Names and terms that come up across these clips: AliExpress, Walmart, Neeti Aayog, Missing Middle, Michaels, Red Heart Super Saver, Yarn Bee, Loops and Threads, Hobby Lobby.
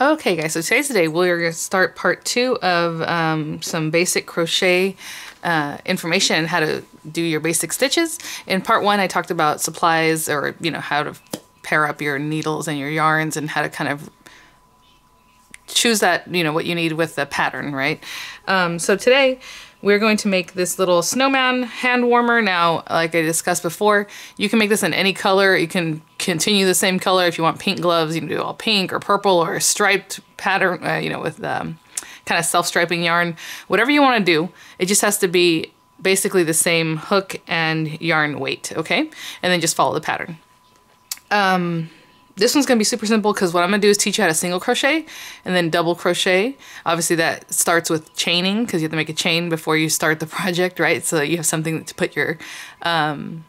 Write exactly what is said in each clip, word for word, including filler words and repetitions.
Okay guys, so today's the day we're going to start part two of um, some basic crochet uh, information and how to do your basic stitches. In part one, I talked about supplies, or you know, how to pair up your needles and your yarns and how to kind of choose that, you know, what you need with the pattern, right? Um, so today we're going to make this little snowman hand warmer. Now, like I discussed before, you can make this in any color. You can continue the same color. If you want pink gloves, you can do all pink or purple or a striped pattern, uh, you know, with um, kind of self-striping yarn. Whatever you want to do, it just has to be basically the same hook and yarn weight, okay? And then just follow the pattern. Um, This one's gonna be super simple because what I'm gonna do is teach you how to single crochet and then double crochet. Obviously that starts with chaining because you have to make a chain before you start the project, right? So that you have something to put your um,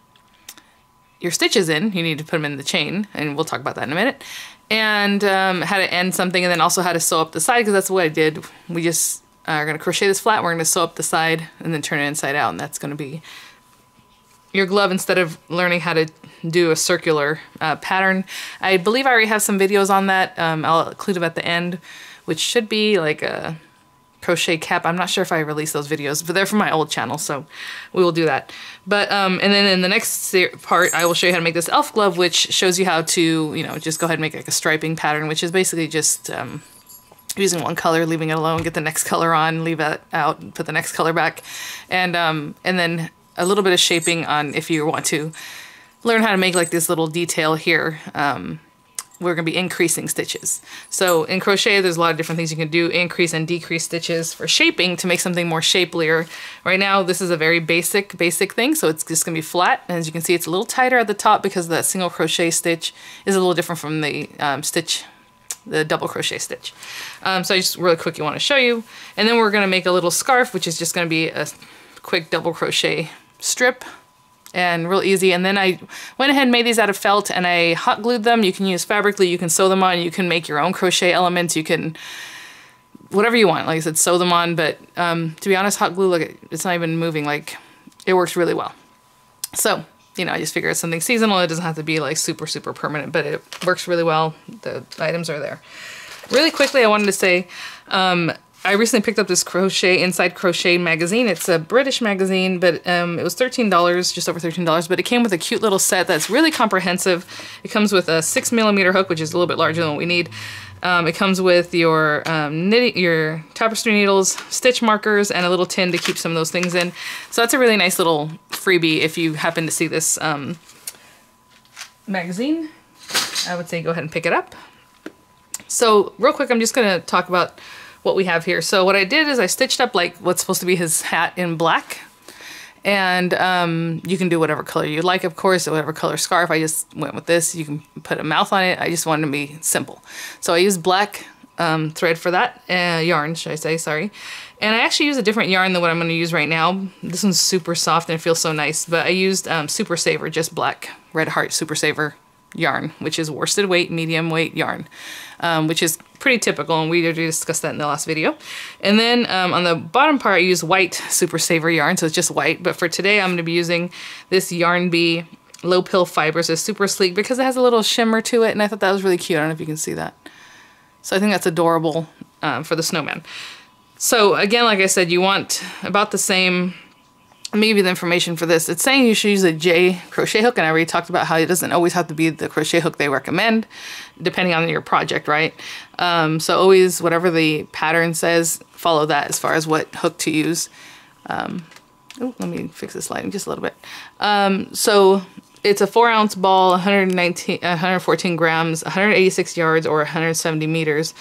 your stitches in. You need to put them in the chain, and we'll talk about that in a minute. And um, how to end something, and then also how to sew up the side, because that's what I did. We just are gonna crochet this flat, we're gonna sew up the side and then turn it inside out, and that's gonna be your glove instead of learning how to do a circular uh, pattern. I believe I already have some videos on that. Um, I'll include them at the end, which should be like a crochet cap. I'm not sure if I released those videos, but they're from my old channel, so we will do that. But, um, and then in the next part, I will show you how to make this elf glove, which shows you how to, you know, just go ahead and make like a striping pattern, which is basically just um, using one color, leaving it alone, get the next color on, leave it out, put the next color back. And, um, and then a little bit of shaping on if you want to learn how to make like this little detail here. Um, we're gonna be increasing stitches. So in crochet, there's a lot of different things you can do, increase and decrease stitches for shaping to make something more shapelier. Right now, this is a very basic, basic thing, so it's just gonna be flat. And as you can see, it's a little tighter at the top because that single crochet stitch is a little different from the um, stitch, the double crochet stitch. Um, so I just really quickly wanna show you. And then we're gonna make a little scarf, which is just gonna be a quick double crochet strip, and real easy. And then I went ahead and made these out of felt, and I hot glued them. You can use fabric glue, you can sew them on, you can make your own crochet elements, you can, whatever you want. Like I said, sew them on, but um, to be honest, hot glue, look, it's not even moving. Like, it works really well. So, you know, I just figured it's something seasonal. It doesn't have to be like super, super permanent, but it works really well. The items are there. Really quickly, I wanted to say, um, I recently picked up this crochet, Inside Crochet magazine. It's a British magazine, but um, it was thirteen dollars, just over thirteen dollars, but it came with a cute little set that's really comprehensive. It comes with a six millimeter hook, which is a little bit larger than what we need. Um, it comes with your um, knitting, your tapestry needles, stitch markers, and a little tin to keep some of those things in. So that's a really nice little freebie if you happen to see this um, magazine. I would say go ahead and pick it up. So real quick, I'm just gonna talk about what we have here. So what I did is I stitched up like what's supposed to be his hat in black, and um, you can do whatever color you like, of course, whatever color scarf. I just went with this. You can put a mouth on it. I just wanted to be simple. So I used black um, thread for that, uh, yarn, should I say, sorry. And I actually used a different yarn than what I'm going to use right now. This one's super soft and it feels so nice, but I used um, Super Saver, just black Red Heart Super Saver yarn, which is worsted weight, medium weight yarn, um, which is pretty typical, and we already discussed that in the last video. And then um, on the bottom part, I use white Super Saver yarn, so it's just white, but for today I'm going to be using this Yarn Bee Low Pill Fibers. It's super sleek because it has a little shimmer to it, and I thought that was really cute. I don't know if you can see that. So I think that's adorable um, for the snowman. So again, like I said, you want about the same. Let me give you the information for this. It's saying you should use a J crochet hook, and I already talked about how it doesn't always have to be the crochet hook they recommend, depending on your project, right? Um, so always, whatever the pattern says, follow that as far as what hook to use. Um, oh, let me fix this lighting just a little bit. Um, so it's a four ounce ball, one hundred nineteen, one hundred fourteen grams, one hundred eighty-six yards, or one hundred seventy meters.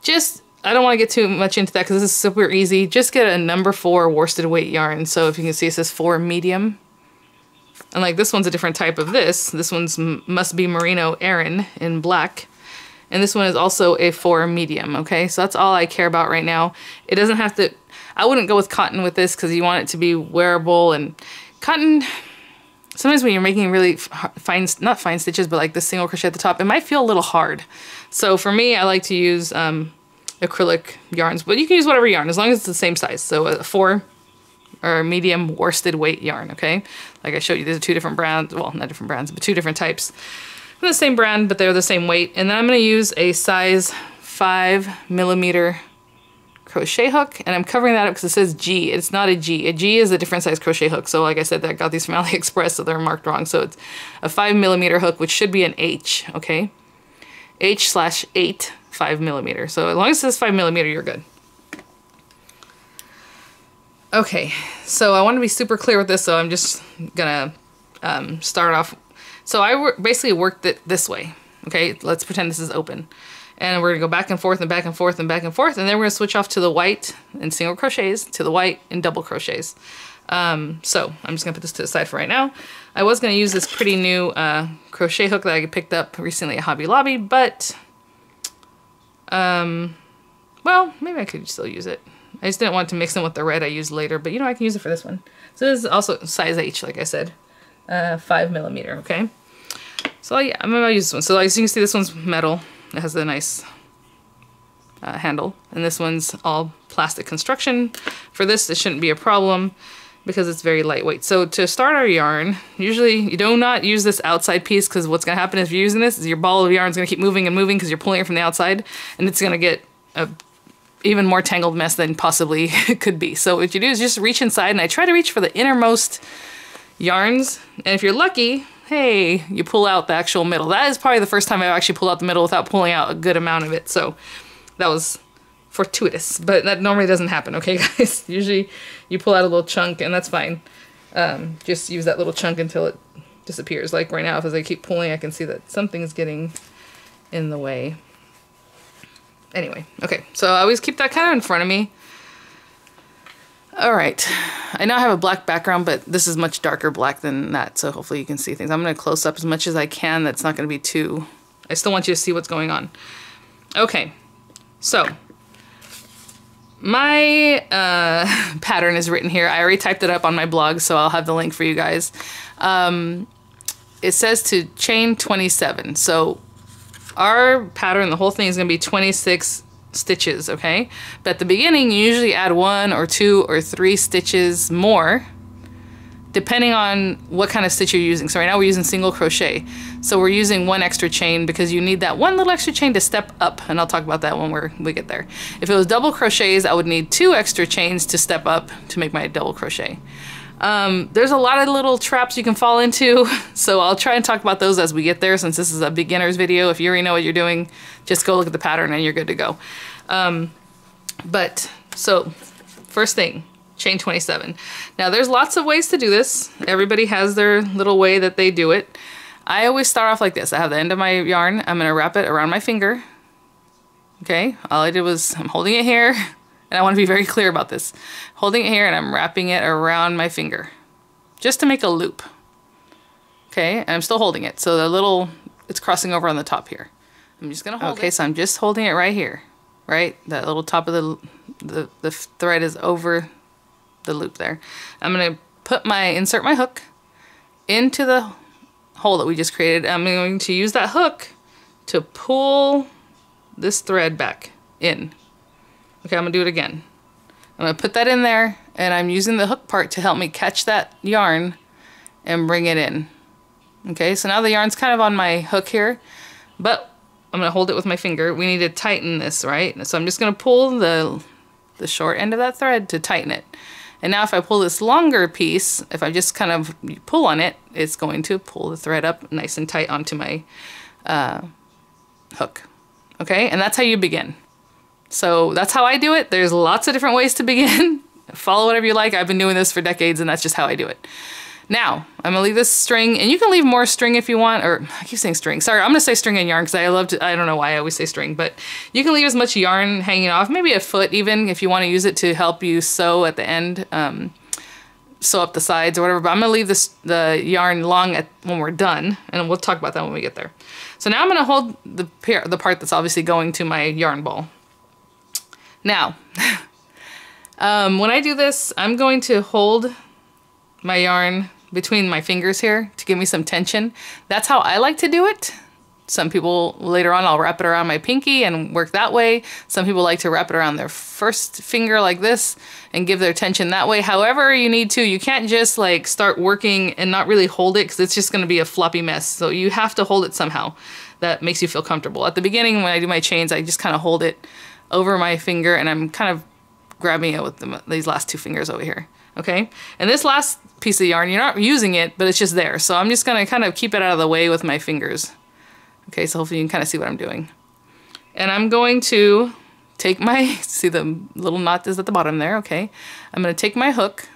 Just I don't want to get too much into that because this is super easy. Just get a number four worsted weight yarn. So if you can see, it says four medium. And like this one's a different type of this. This one's Must Be Merino Aran in black. And this one is also a four medium, okay? So that's all I care about right now. It doesn't have to, I wouldn't go with cotton with this because you want it to be wearable, and cotton, sometimes when you're making really fine, not fine stitches, but like this single crochet at the top, it might feel a little hard. So for me, I like to use, um, acrylic yarns, but you can use whatever yarn as long as it's the same size. So a four or medium worsted weight yarn, okay? Like I showed you, these are two different brands, well, not different brands, but two different types. They're the same brand, but they're the same weight. And then I'm gonna use a size five millimeter crochet hook, and I'm covering that up because it says G. It's not a G. A G is a different size crochet hook. So like I said, I got these from AliExpress, so they're marked wrong. So it's a five millimeter hook, which should be an H, okay? H slash eight, five millimeter. So as long as it says five millimeter, you're good. Okay, so I want to be super clear with this, so I'm just gonna um, start off. So I basically worked it this way, okay? Let's pretend this is open. And we're gonna go back and forth and back and forth and back and forth, and then we're gonna switch off to the white and single crochets, to the white and double crochets. Um, so I'm just gonna put this to the side for right now. I was gonna use this pretty new uh, crochet hook that I picked up recently at Hobby Lobby, but, um, well, maybe I could still use it. I just didn't want to mix in with the red I used later, but you know, I can use it for this one. So this is also size H, like I said, uh, five millimeter, okay? So yeah, I'm gonna use this one. So as you can see, this one's metal. It has a nice uh, handle. And this one's all plastic construction. For this, it shouldn't be a problem because it's very lightweight. So to start our yarn, usually you do not use this outside piece, because what's gonna happen if you're using this is your ball of yarn is gonna keep moving and moving because you're pulling it from the outside, and it's gonna get a even more tangled mess than possibly could be. So what you do is just reach inside, and I try to reach for the innermost yarns. And if you're lucky, hey, you pull out the actual middle. That is probably the first time I've actually pulled out the middle without pulling out a good amount of it. So that was fortuitous, but that normally doesn't happen, okay guys? Usually you pull out a little chunk, and that's fine. Um, just use that little chunk until it disappears. Like right now, as I keep pulling, I can see that something's getting in the way. Anyway, okay, so I always keep that kind of in front of me. All right, I now have a black background, but this is much darker black than that, so hopefully you can see things. I'm gonna close up as much as I can. That's not gonna be too, I still want you to see what's going on. Okay, so my uh, pattern is written here. I already typed it up on my blog, so I'll have the link for you guys. Um, it says to chain twenty-seven, so our pattern, the whole thing, is going to be twenty-six stitches, okay? But at the beginning, you usually add one or two or three stitches more, depending on what kind of stitch you're using. So right now we're using single crochet. So we're using one extra chain because you need that one little extra chain to step up, and I'll talk about that when we're, we get there. If it was double crochets, I would need two extra chains to step up to make my double crochet. Um, there's a lot of little traps you can fall into, so I'll try and talk about those as we get there, since this is a beginner's video. If you already know what you're doing, just go look at the pattern and you're good to go. Um, but, so, first thing, chain twenty-seven. Now there's lots of ways to do this. Everybody has their little way that they do it. I always start off like this. I have the end of my yarn, I'm going to wrap it around my finger. Okay, all I did was, I'm holding it here. And I want to be very clear about this. Holding it here, and I'm wrapping it around my finger just to make a loop. Okay, and I'm still holding it. So the little, it's crossing over on the top here. I'm just going to hold it. Okay, so I'm just holding it right here, right? That little top of the, the, the thread is over the loop there. I'm going to put my, insert my hook into the hole that we just created. I'm going to use that hook to pull this thread back in. Okay, I'm gonna do it again. I'm gonna put that in there, and I'm using the hook part to help me catch that yarn and bring it in. Okay, so now the yarn's kind of on my hook here, but I'm gonna hold it with my finger. We need to tighten this, right? So I'm just gonna pull the, the short end of that thread to tighten it. And now if I pull this longer piece, if I just kind of pull on it, it's going to pull the thread up nice and tight onto my uh, hook. Okay, and that's how you begin. So that's how I do it. There's lots of different ways to begin. Follow whatever you like. I've been doing this for decades, and that's just how I do it. Now, I'm gonna leave this string, and you can leave more string if you want, or I keep saying string. Sorry, I'm gonna say string and yarn because I love to, I don't know why I always say string, but you can leave as much yarn hanging off, maybe a foot even, if you wanna use it to help you sew at the end, um, sew up the sides or whatever, but I'm gonna leave this, the yarn long at, when we're done, and we'll talk about that when we get there. So now I'm gonna hold the, the part that's obviously going to my yarn ball. Now, um, when I do this, I'm going to hold my yarn between my fingers here to give me some tension. That's how I like to do it. Some people, later on, I'll wrap it around my pinky and work that way. Some people like to wrap it around their first finger like this and give their tension that way. However you need to, you can't just like start working and not really hold it, because it's just gonna be a floppy mess. So you have to hold it somehow. that makes you feel comfortable. At the beginning, when I do my chains, I just kind of hold it over my finger and I'm kind of grabbing it with the, these last two fingers over here, okay? And this last piece of yarn, you're not using it, but it's just there. So I'm just gonna kind of keep it out of the way with my fingers. Okay, so hopefully you can kind of see what I'm doing. And I'm going to take my, see the little knot is at the bottom there, okay? I'm gonna take my hook,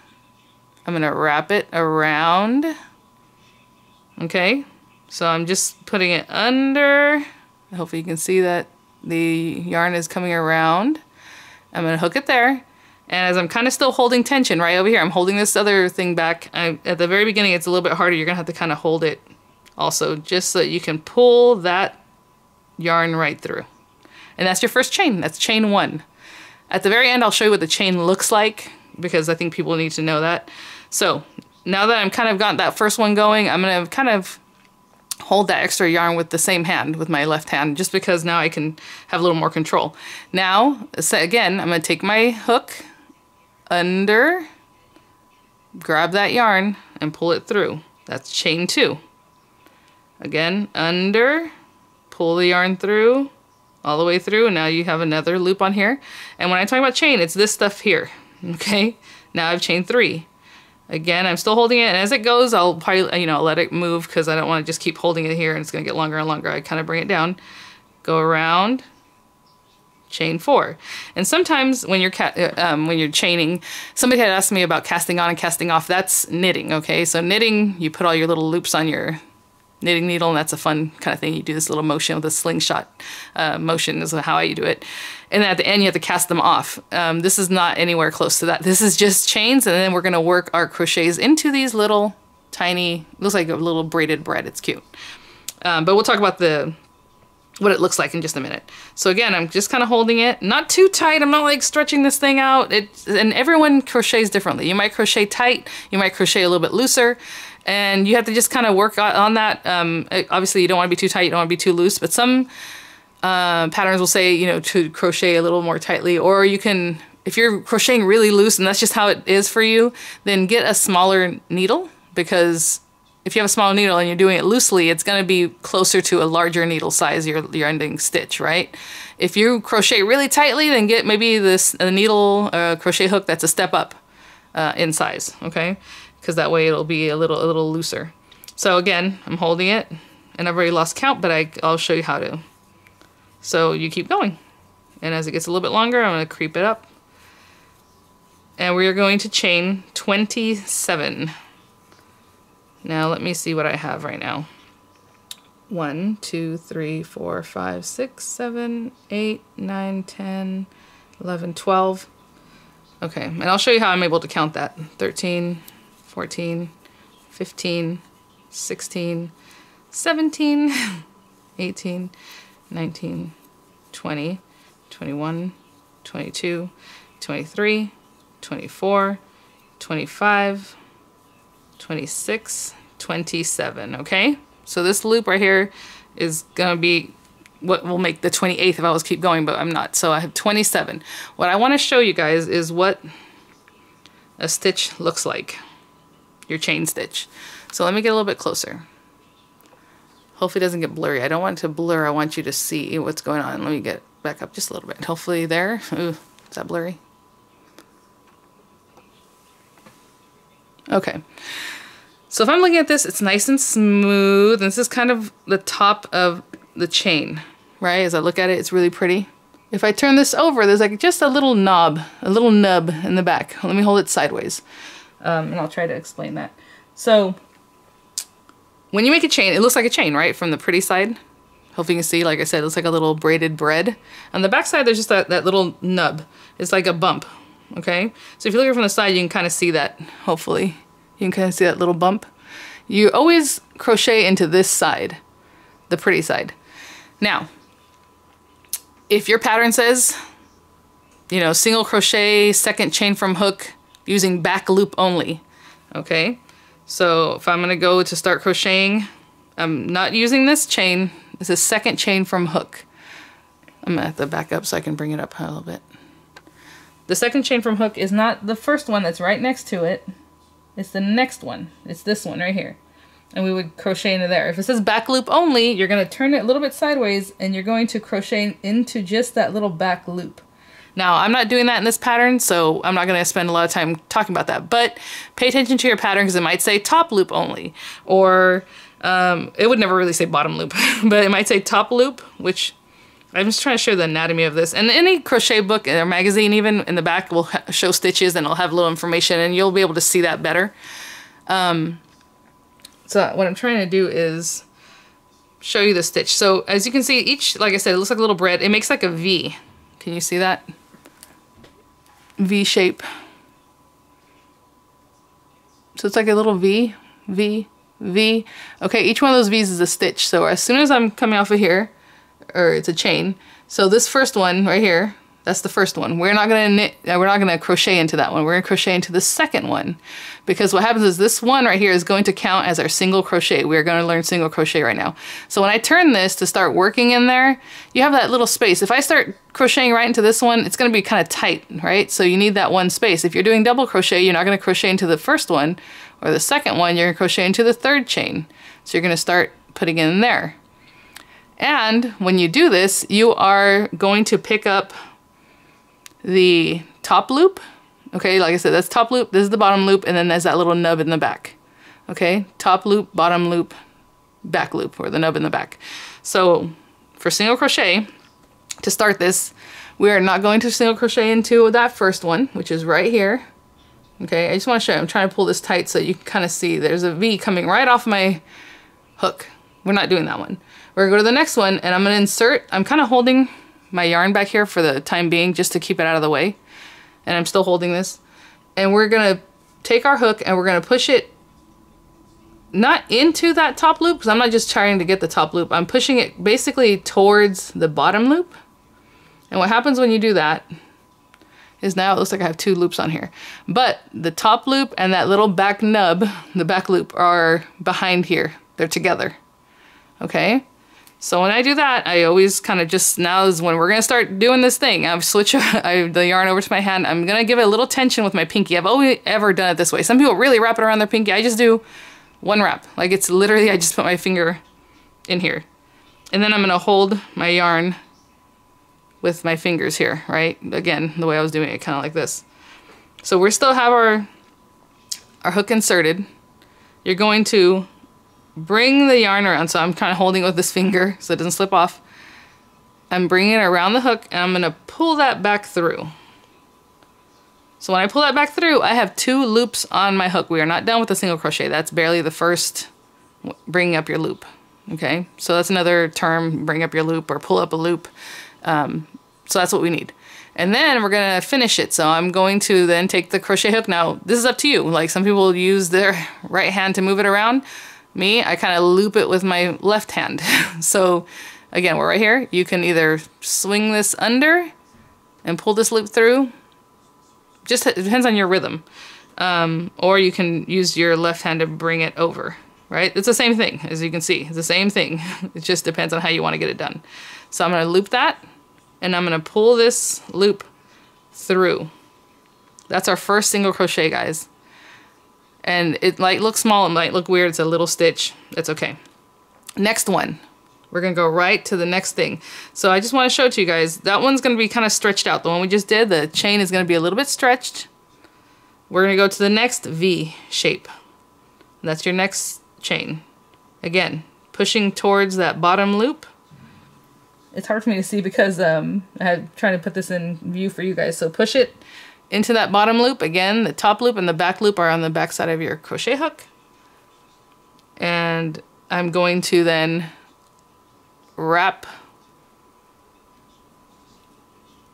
I'm gonna wrap it around, okay? So I'm just putting it under, hopefully you can see that the yarn is coming around. I'm gonna hook it there, and as I'm kind of still holding tension right over here, I'm holding this other thing back. I, at the very beginning, it's a little bit harder. You're gonna have to kind of hold it also, just so that you can pull that yarn right through. And that's your first chain, that's chain one. At the very end, I'll show you what the chain looks like, because I think people need to know that. So now that I'm kind of got that first one going, I'm gonna kind of hold that extra yarn with the same hand, with my left hand, just because now I can have a little more control. Now, so again, I'm gonna take my hook under, grab that yarn and pull it through. That's chain two. Again, under, pull the yarn through, all the way through, and now you have another loop on here. And when I talk about chain, it's this stuff here, okay? Now I have chain three. Again, I'm still holding it, and as it goes, I'll probably, you know, let it move because I don't want to just keep holding it here and it's going to get longer and longer. I kind of bring it down, go around, chain four. And sometimes when you're ca um, when you're chaining, somebody had asked me about casting on and casting off. That's knitting, okay? So knitting, you put all your little loops on your knitting needle, and that's a fun kind of thing. You do this little motion with a slingshot uh, motion is how you do it. And then at the end, you have to cast them off. Um, this is not anywhere close to that. This is just chains, and then we're gonna work our crochets into these little tiny, looks like a little braided bread, it's cute. Um, but we'll talk about the what it looks like in just a minute. So again, I'm just kind of holding it, not too tight. I'm not like stretching this thing out. It, and everyone crochets differently. You might crochet tight, you might crochet a little bit looser, and you have to just kind of work on that. Um, obviously you don't wanna be too tight, you don't wanna be too loose, but some uh, patterns will say, you know, to crochet a little more tightly, or you can, if you're crocheting really loose and that's just how it is for you, then get a smaller needle, because if you have a small needle and you're doing it loosely, it's going to be closer to a larger needle size, your, your ending stitch, right? If you crochet really tightly, then get maybe this a needle uh, crochet hook that's a step up uh, in size, okay? Because that way it'll be a little a little looser. So again, I'm holding it, and I've already lost count, but I, I'll show you how to. So you keep going, and as it gets a little bit longer, I'm going to creep it up, and we are going to chain twenty-seven. Now let me see what I have right now. One, two, three, four, five, six, seven, eight, nine, ten, eleven, twelve. Okay, and I'll show you how I'm able to count that. thirteen, fourteen, fifteen, sixteen, seventeen, eighteen, nineteen, twenty, twenty-one, twenty-two, twenty-three, twenty-four, twenty-five, twenty-six, twenty-seven, okay? So this loop right here is gonna be what will make the twenty-eighth if I was keep going, but I'm not, so I have twenty-seven. What I wanna show you guys is what a stitch looks like, your chain stitch. So let me get a little bit closer. Hopefully it doesn't get blurry. I don't want it to blur, I want you to see what's going on. Let me get back up just a little bit. Hopefully there, ooh, is that blurry? Okay, so if I'm looking at this, it's nice and smooth. And this is kind of the top of the chain, right? As I look at it, it's really pretty. If I turn this over, there's like just a little knob, a little nub in the back. Let me hold it sideways, um, and I'll try to explain that. So when you make a chain, it looks like a chain, right? From the pretty side. Hopefully you can see, like I said, it looks like a little braided bread. On the back side, there's just that, that little nub. It's like a bump. Okay, so if you look at it from the side, you can kind of see that, hopefully. You can kind of see that little bump. You always crochet into this side, the pretty side. Now, if your pattern says, you know, single crochet, second chain from hook, using back loop only, okay? So if I'm gonna go to start crocheting, I'm not using this chain, it's a second chain from hook. I'm gonna have to back up so I can bring it up a little bit. The second chain from hook is not the first one that's right next to it. It's the next one. It's this one right here. and we would crochet into there. If it says back loop only, you're going to turn it a little bit sideways and you're going to crochet into just that little back loop. Now, I'm not doing that in this pattern, so I'm not going to spend a lot of time talking about that, but pay attention to your pattern because it might say top loop only, or um, it would never really say bottom loop, but it might say top loop, which I'm just trying to show the anatomy of this. And any crochet book or magazine, even in the back, will show stitches and it'll have a little information and you'll be able to see that better. Um, so what I'm trying to do is show you the stitch. So as you can see, each, like I said, it looks like a little bread. It makes like a V. Can you see that? V shape. So it's like a little V, V, V. Okay, each one of those V's is a stitch. So as soon as I'm coming off of here, or it's a chain. So this first one right here, that's the first one. We're not gonna knit, we're not gonna crochet into that one. We're gonna crochet into the second one, because what happens is this one right here is going to count as our single crochet. We're gonna learn single crochet right now. So when I turn this to start working in there, you have that little space. If I start crocheting right into this one, it's gonna be kind of tight, right? So you need that one space. If you're doing double crochet, you're not gonna crochet into the first one or the second one, you're gonna crochet into the third chain. So you're gonna start putting it in there. And when you do this, you are going to pick up the top loop. Okay, like I said, that's top loop, this is the bottom loop, and then there's that little nub in the back. Okay, top loop, bottom loop, back loop, or the nub in the back. So for single crochet, to start this, we are not going to single crochet into that first one, which is right here. Okay, I just want to show you, I'm trying to pull this tight so you can kind of see there's a V coming right off my hook. We're not doing that one. We're gonna go to the next one and I'm gonna insert, I'm kind of holding my yarn back here for the time being just to keep it out of the way. And I'm still holding this. And we're gonna take our hook and we're gonna push it not into that top loop, because I'm not just trying to get the top loop, I'm pushing it basically towards the bottom loop. And what happens when you do that is now it looks like I have two loops on here. But the top loop and that little back nub, the back loop, are behind here. They're together, okay? So when I do that, I always kind of just, now is when we're gonna start doing this thing. I've switched I, the yarn over to my hand. I'm gonna give it a little tension with my pinky. I've only ever done it this way. Some people really wrap it around their pinky. I just do one wrap. Like it's literally, I just put my finger in here. And then I'm gonna hold my yarn with my fingers here, right? Again, the way I was doing it, kind of like this. So we still have our, our hook inserted. You're going to bring the yarn around, so I'm kind of holding it with this finger so it doesn't slip off. I'm bringing it around the hook and I'm gonna pull that back through. So when I pull that back through, I have two loops on my hook. We are not done with a single crochet. That's barely the first bringing up your loop, okay? So that's another term, bring up your loop or pull up a loop. Um, so that's what we need. And then we're gonna finish it. So I'm going to then take the crochet hook. Now, this is up to you. Like some people use their right hand to move it around. Me, I kind of loop it with my left hand. So again, we're right here. You can either swing this under and pull this loop through. Just it depends on your rhythm. Um, or you can use your left hand to bring it over, right? It's the same thing, as you can see. It's the same thing. It just depends on how you want to get it done. So I'm going to loop that and I'm going to pull this loop through. That's our first single crochet, guys. And it might look small, it might look weird, it's a little stitch, it's okay. Next one, we're gonna go right to the next thing. So I just wanna show it to you guys, that one's gonna be kinda stretched out. The one we just did, the chain is gonna be a little bit stretched. We're gonna go to the next V shape. And that's your next chain. Again, pushing towards that bottom loop. It's hard for me to see because um, I'm trying to put this in view for you guys, so push it into that bottom loop. Again, the top loop and the back loop are on the back side of your crochet hook. And I'm going to then wrap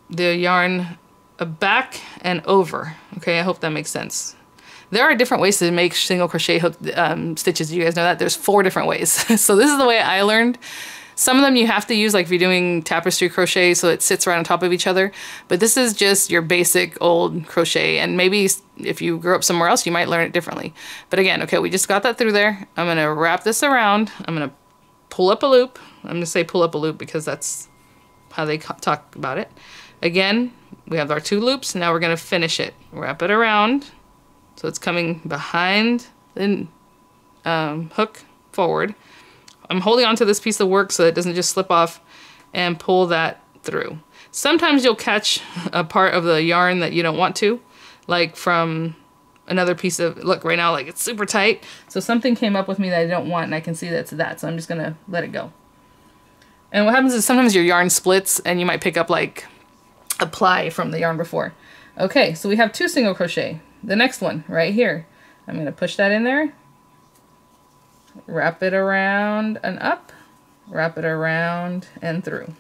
the yarn back and over. Okay, I hope that makes sense. There are different ways to make single crochet hook um, stitches. You guys know that? There's four different ways. So this is the way I learned. Some of them you have to use, like if you're doing tapestry crochet, so it sits right on top of each other. But this is just your basic old crochet, and maybe if you grew up somewhere else, you might learn it differently. But again, okay, we just got that through there. I'm gonna wrap this around. I'm gonna pull up a loop. I'm gonna say pull up a loop because that's how they talk about it. Again, we have our two loops. Now we're gonna finish it. Wrap it around. So it's coming behind the um, hook forward. I'm holding onto this piece of work so it doesn't just slip off, and pull that through. Sometimes you'll catch a part of the yarn that you don't want to, like from another piece of, look right now, like it's super tight. So something came up with me that I don't want, and I can see that's that. So I'm just gonna let it go. And what happens is sometimes your yarn splits and you might pick up like a ply from the yarn before. Okay, so we have two single crochet. The next one right here. I'm gonna push that in there, wrap it around and up, wrap it around and through.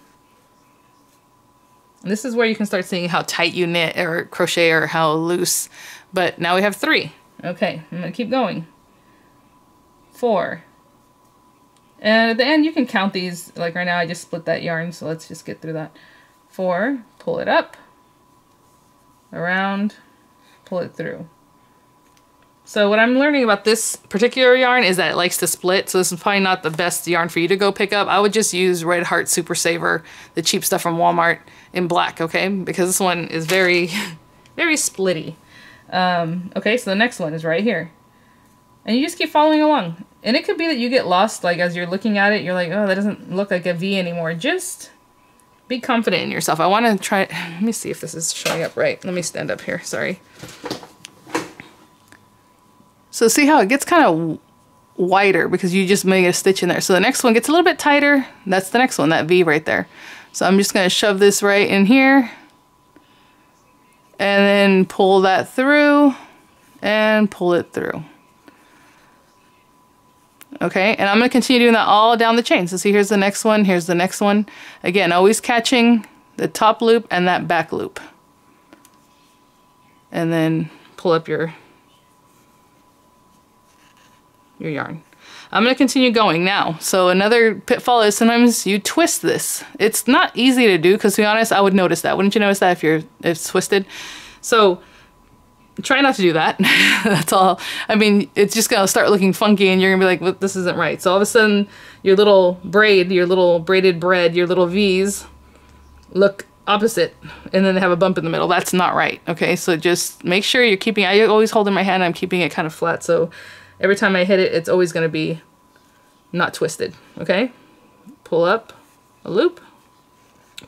And this is where you can start seeing how tight you knit or crochet or how loose. But now we have three. Okay, I'm gonna keep going. Four. And at the end you can count these, like right now I just split that yarn, so let's just get through that. Four, pull it up, around, pull it through. So what I'm learning about this particular yarn is that it likes to split, so this is probably not the best yarn for you to go pick up. I would just use Red Heart Super Saver, the cheap stuff from Walmart, in black, okay? Because this one is very, very splitty. Um, okay, so the next one is right here. And you just keep following along. And it could be that you get lost, like as you're looking at it, you're like, oh, that doesn't look like a V anymore. Just be confident in yourself. I wanna try, let me see if this is showing up right. Let me stand up here, sorry. So see how it gets kind of wider because you just made a stitch in there. So the next one gets a little bit tighter. That's the next one, that V right there. So I'm just gonna shove this right in here and then pull that through and pull it through. Okay, and I'm gonna continue doing that all down the chain. So see, here's the next one, here's the next one. Again, always catching the top loop and that back loop. And then pull up your your yarn. I'm going to continue going now. So another pitfall is sometimes you twist this. It's not easy to do because, to be honest, I would notice that. Wouldn't you notice that if you're if it's twisted? So try not to do that. That's all. I mean, it's just going to start looking funky and you're going to be like, well, this isn't right. So all of a sudden your little braid, your little braided bread, your little V's look opposite and then they have a bump in the middle. That's not right. Okay, so just make sure you're keeping, I always hold in my hand, I'm keeping it kind of flat. So every time I hit it, it's always going to be not twisted, okay? Pull up a loop,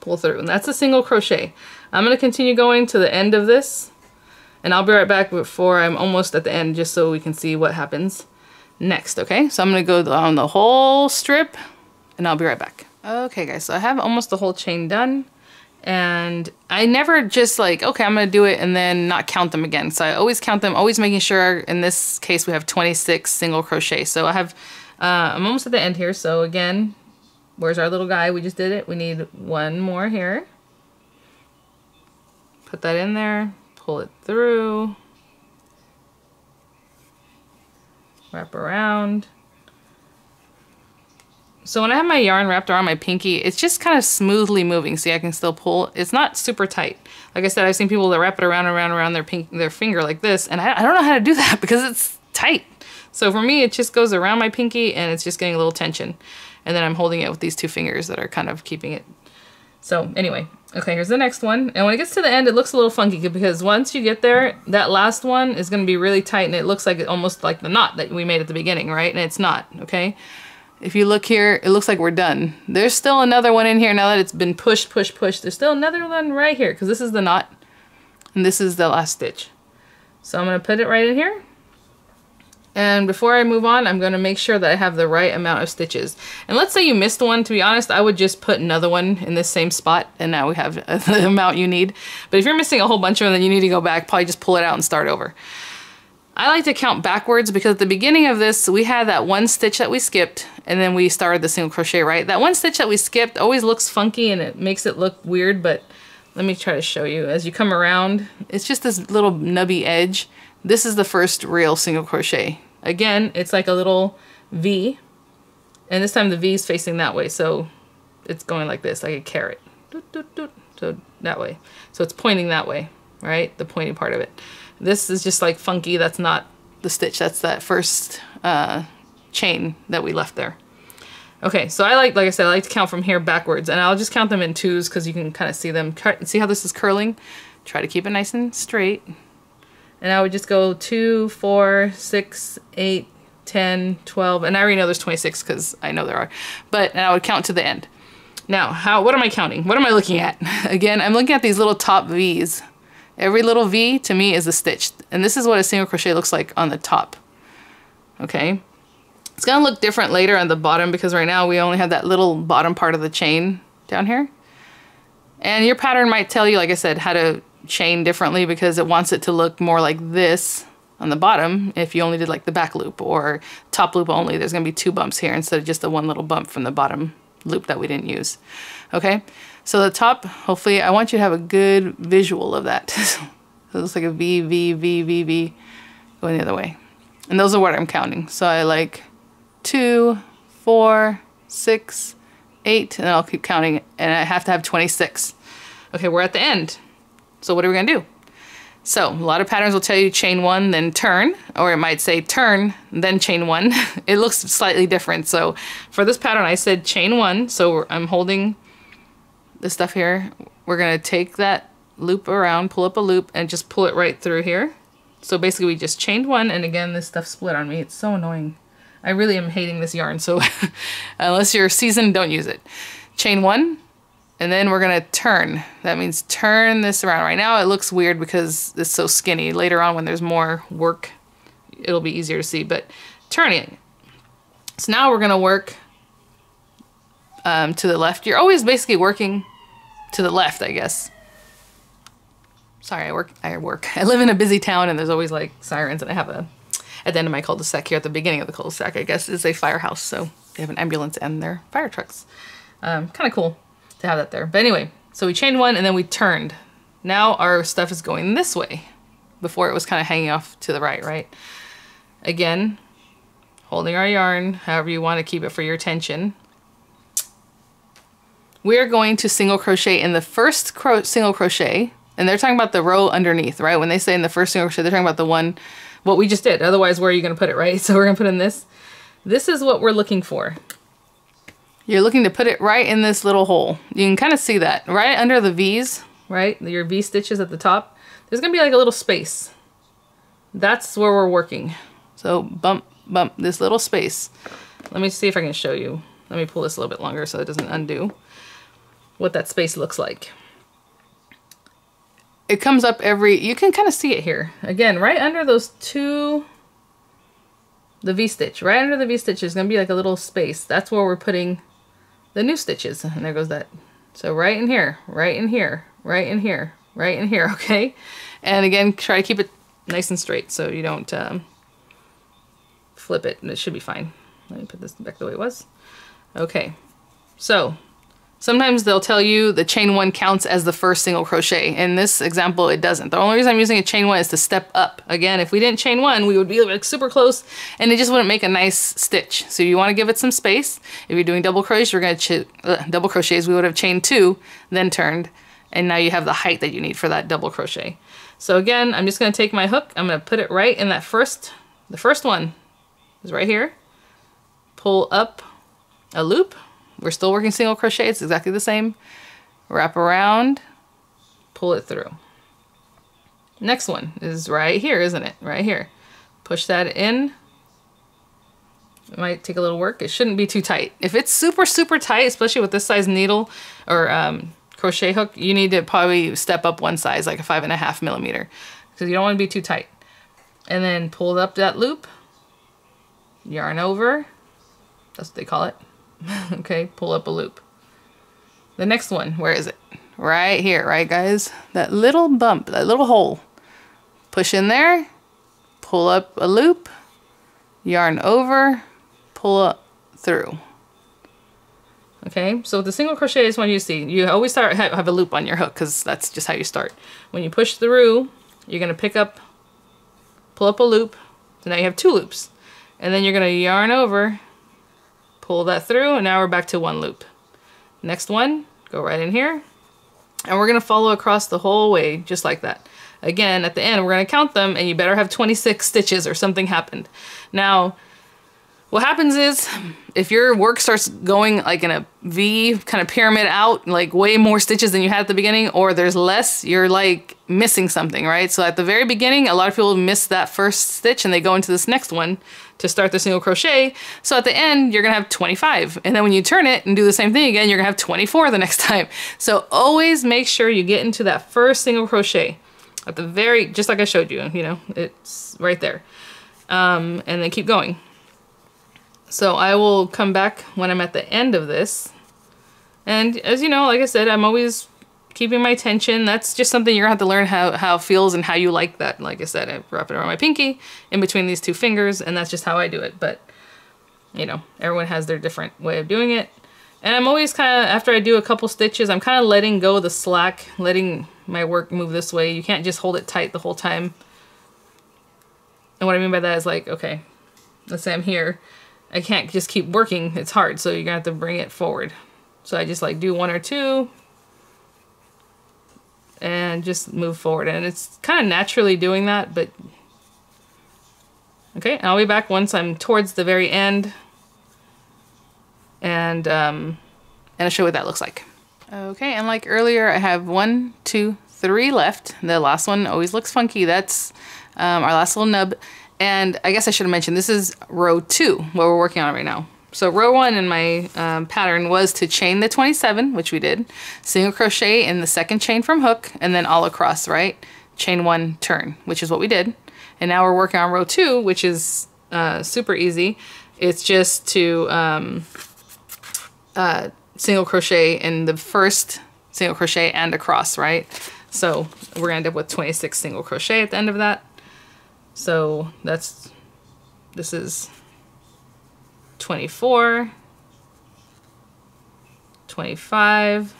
pull through, and that's a single crochet. I'm going to continue going to the end of this, and I'll be right back before I'm almost at the end just so we can see what happens next, okay? So I'm going to go on the whole strip, and I'll be right back. Okay, guys, so I have almost the whole chain done. And I never just like, okay, I'm gonna do it and then not count them again. So I always count them, always making sure, in this case, we have twenty-six single crochet. So I have, uh, I'm almost at the end here. So again, where's our little guy? We just did it. We need one more here. Put that in there, pull it through, wrap around. So when I have my yarn wrapped around my pinky, it's just kind of smoothly moving. See, I can still pull. It's not super tight. Like I said, I've seen people that wrap it around and around around their pink, their finger like this, and I, I don't know how to do that because it's tight. So for me, it just goes around my pinky and it's just getting a little tension. And then I'm holding it with these two fingers that are kind of keeping it. So anyway, okay, here's the next one. And when it gets to the end, it looks a little funky because once you get there, that last one is gonna be really tight and it looks like almost like the knot that we made at the beginning, right? And it's not, okay? If you look here, it looks like we're done. There's still another one in here now that it's been pushed, pushed, pushed. There's still another one right here because this is the knot and this is the last stitch. So I'm going to put it right in here. And before I move on, I'm going to make sure that I have the right amount of stitches. And let's say you missed one. To be honest, I would just put another one in this same spot and now we have the amount you need. But if you're missing a whole bunch of them, then you need to go back, probably just pull it out and start over. I like to count backwards because at the beginning of this, we had that one stitch that we skipped and then we started the single crochet, right? That one stitch that we skipped always looks funky and it makes it look weird, but let me try to show you. As you come around, it's just this little nubby edge. This is the first real single crochet. Again, it's like a little V, and this time the V is facing that way, so it's going like this, like a carrot. Doot, doot, doot. So that way. So it's pointing that way, right? The pointing part of it. This is just like funky. That's not the stitch. That's that first uh, chain that we left there. Okay, so I like, like I said, I like to count from here backwards, and I'll just count them in twos because you can kind of see them. See how this is curling? Try to keep it nice and straight. And I would just go two, four, six, eight, ten, twelve, and I already know there's twenty-six because I know there are, but and I would count to the end. Now, how? What am I counting? What am I looking at? Again, I'm looking at these little top V's. Every little V to me is a stitch, and this is what a single crochet looks like on the top. Okay, it's gonna look different later on the bottom because right now we only have that little bottom part of the chain down here. And your pattern might tell you, like I said, how to chain differently because it wants it to look more like this on the bottom if you only did like the back loop or top loop only. There's gonna be two bumps here instead of just the one little bump from the bottom loop that we didn't use. Okay, so the top, hopefully, I want you to have a good visual of that. So it looks like a V, V, V, V, V, going the other way. And those are what I'm counting. So I like two, four, six, eight, and I'll keep counting, and I have to have twenty-six. Okay, we're at the end. So what are we gonna do? So a lot of patterns will tell you chain one, then turn, or it might say turn, then chain one. It looks slightly different. So for this pattern, I said chain one, so I'm holding this stuff here. We're gonna take that loop around, pull up a loop, and just pull it right through here. So basically we just chained one, and again, this stuff split on me. It's so annoying. I really am hating this yarn, so unless you're seasoned, don't use it. Chain one, and then we're gonna turn. That means turn this around. Right now it looks weird because it's so skinny. Later on when there's more work, it'll be easier to see, but turning it. So now we're gonna work um, to the left. You're always basically working to the left, I guess. Sorry, I work, I work. I live in a busy town and there's always like sirens, and I have a, at the end of my cul-de-sac here, at the beginning of the cul-de-sac, I guess, is a firehouse. So they have an ambulance and their fire trucks. Um, kind of cool to have that there. But anyway, so we chained one and then we turned. Now our stuff is going this way. Before it was kind of hanging off to the right, right? Again, holding our yarn, however you want to keep it for your tension. We're going to single crochet in the first cro- single crochet. And they're talking about the row underneath, right? When they say in the first single crochet, they're talking about the one, what we just did. Otherwise, where are you gonna put it, right? So we're gonna put in this. This is what we're looking for. You're looking to put it right in this little hole. You can kind of see that, right under the V's, right? Your V stitches at the top. There's gonna be like a little space. That's where we're working. So bump, bump, this little space. Let me see if I can show you. Let me pull this a little bit longer so it doesn't undo what that space looks like. It comes up every, you can kind of see it here. Again, right under those two, the V-stitch, right under the V-stitch is gonna be like a little space. That's where we're putting the new stitches. And there goes that. So right in here, right in here, right in here, right in here, okay? And again, try to keep it nice and straight so you don't um, flip it, and it should be fine. Let me put this back the way it was. Okay, so. Sometimes they'll tell you the chain one counts as the first single crochet. In this example, it doesn't. The only reason I'm using a chain one is to step up. Again, if we didn't chain one, we would be like super close and it just wouldn't make a nice stitch. So you wanna give it some space. If you're doing double crochets, we're gonna ch uh, double crochets, we would have chained two, then turned, and now you have the height that you need for that double crochet. So again, I'm just gonna take my hook, I'm gonna put it right in that first, the first one is right here. Pull up a loop. We're still working single crochet, it's exactly the same. Wrap around, pull it through. Next one is right here, isn't it? Right here. Push that in. It might take a little work, it shouldn't be too tight. If it's super, super tight, especially with this size needle or um, crochet hook, you need to probably step up one size, like a five and a half millimeter, because you don't want to be too tight. And then pull up that loop, yarn over, that's what they call it. Okay, pull up a loop. The next one, where is it? Right here, right guys? That little bump, that little hole. Push in there, pull up a loop, yarn over, pull up through. Okay, so with the single crochet, I just want you to see, you always start have a loop on your hook because that's just how you start. When you push through, you're gonna pick up, pull up a loop, so now you have two loops. And then you're gonna yarn over, pull that through, and now we're back to one loop. Next one, go right in here, and we're gonna follow across the whole way, just like that. Again, at the end, we're gonna count them, and you better have twenty-six stitches or something happened. Now, What happens is, if your work starts going like in a V kind of pyramid out, like way more stitches than you had at the beginning, or there's less, you're like missing something, right? So at the very beginning, a lot of people miss that first stitch and they go into this next one to start the single crochet. So at the end, you're gonna have twenty-five. And then when you turn it and do the same thing again, you're gonna have twenty-four the next time. So always make sure you get into that first single crochet at the very, just like I showed you, you know, it's right there. Um, and then keep going. So I will come back when I'm at the end of this. And as you know, like I said, I'm always keeping my tension. That's just something you're gonna have to learn how, how it feels and how you like that. Like I said, I wrap it around my pinky in between these two fingers, and that's just how I do it. But you know, everyone has their different way of doing it. And I'm always kind of, after I do a couple stitches, I'm kind of letting go of the slack, letting my work move this way. You can't just hold it tight the whole time. And what I mean by that is like, okay, let's say I'm here. I can't just keep working, it's hard, so you're gonna have to bring it forward. So I just like do one or two and just move forward, and it's kind of naturally doing that, but okay, I'll be back once I'm towards the very end, and um, and I'll show you what that looks like. Okay, and like earlier, I have one, two, three left. The last one always looks funky. That's um, our last little nub. And I guess I should have mentioned, this is row two, what we're working on right now. So row one in my um, pattern was to chain the twenty-seven, which we did, single crochet in the second chain from hook, and then all across, right? Chain one, turn, which is what we did. And now we're working on row two, which is uh, super easy. It's just to um, uh, single crochet in the first single crochet and across, right? So we're gonna end up with twenty-six single crochet at the end of that. So that's, this is twenty-four, twenty-five,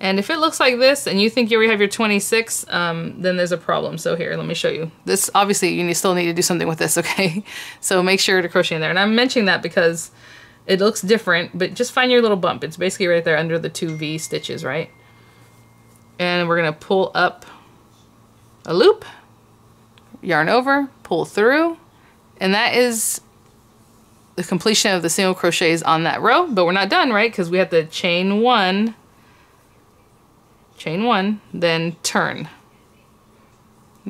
and if it looks like this and you think you already have your twenty-six, um, then there's a problem. So here, let me show you. This, obviously you still need to do something with this, okay? So make sure to crochet in there. And I'm mentioning that because it looks different, but just find your little bump. It's basically right there under the two V stitches, right? And we're gonna pull up a loop, yarn over, pull through, and that is the completion of the single crochets on that row. But we're not done, right? Because we have to chain one, chain one, then turn.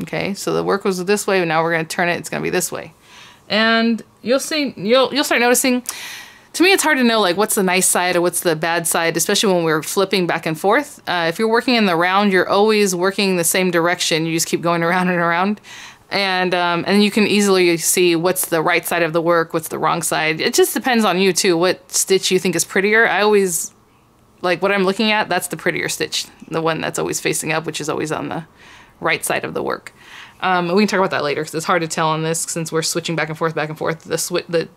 Okay, so the work was this way, but now we're gonna turn it, it's gonna be this way. And you'll see, you'll, you'll start noticing, to me, it's hard to know like what's the nice side or what's the bad side, especially when we're flipping back and forth. Uh, if you're working in the round, you're always working the same direction. You just keep going around and around. And um, and you can easily see what's the right side of the work, what's the wrong side. It just depends on you too, what stitch you think is prettier. I always, like what I'm looking at, that's the prettier stitch, the one that's always facing up, which is always on the right side of the work. Um, we can talk about that later because it's hard to tell on this since we're switching back and forth, back and forth. The sw the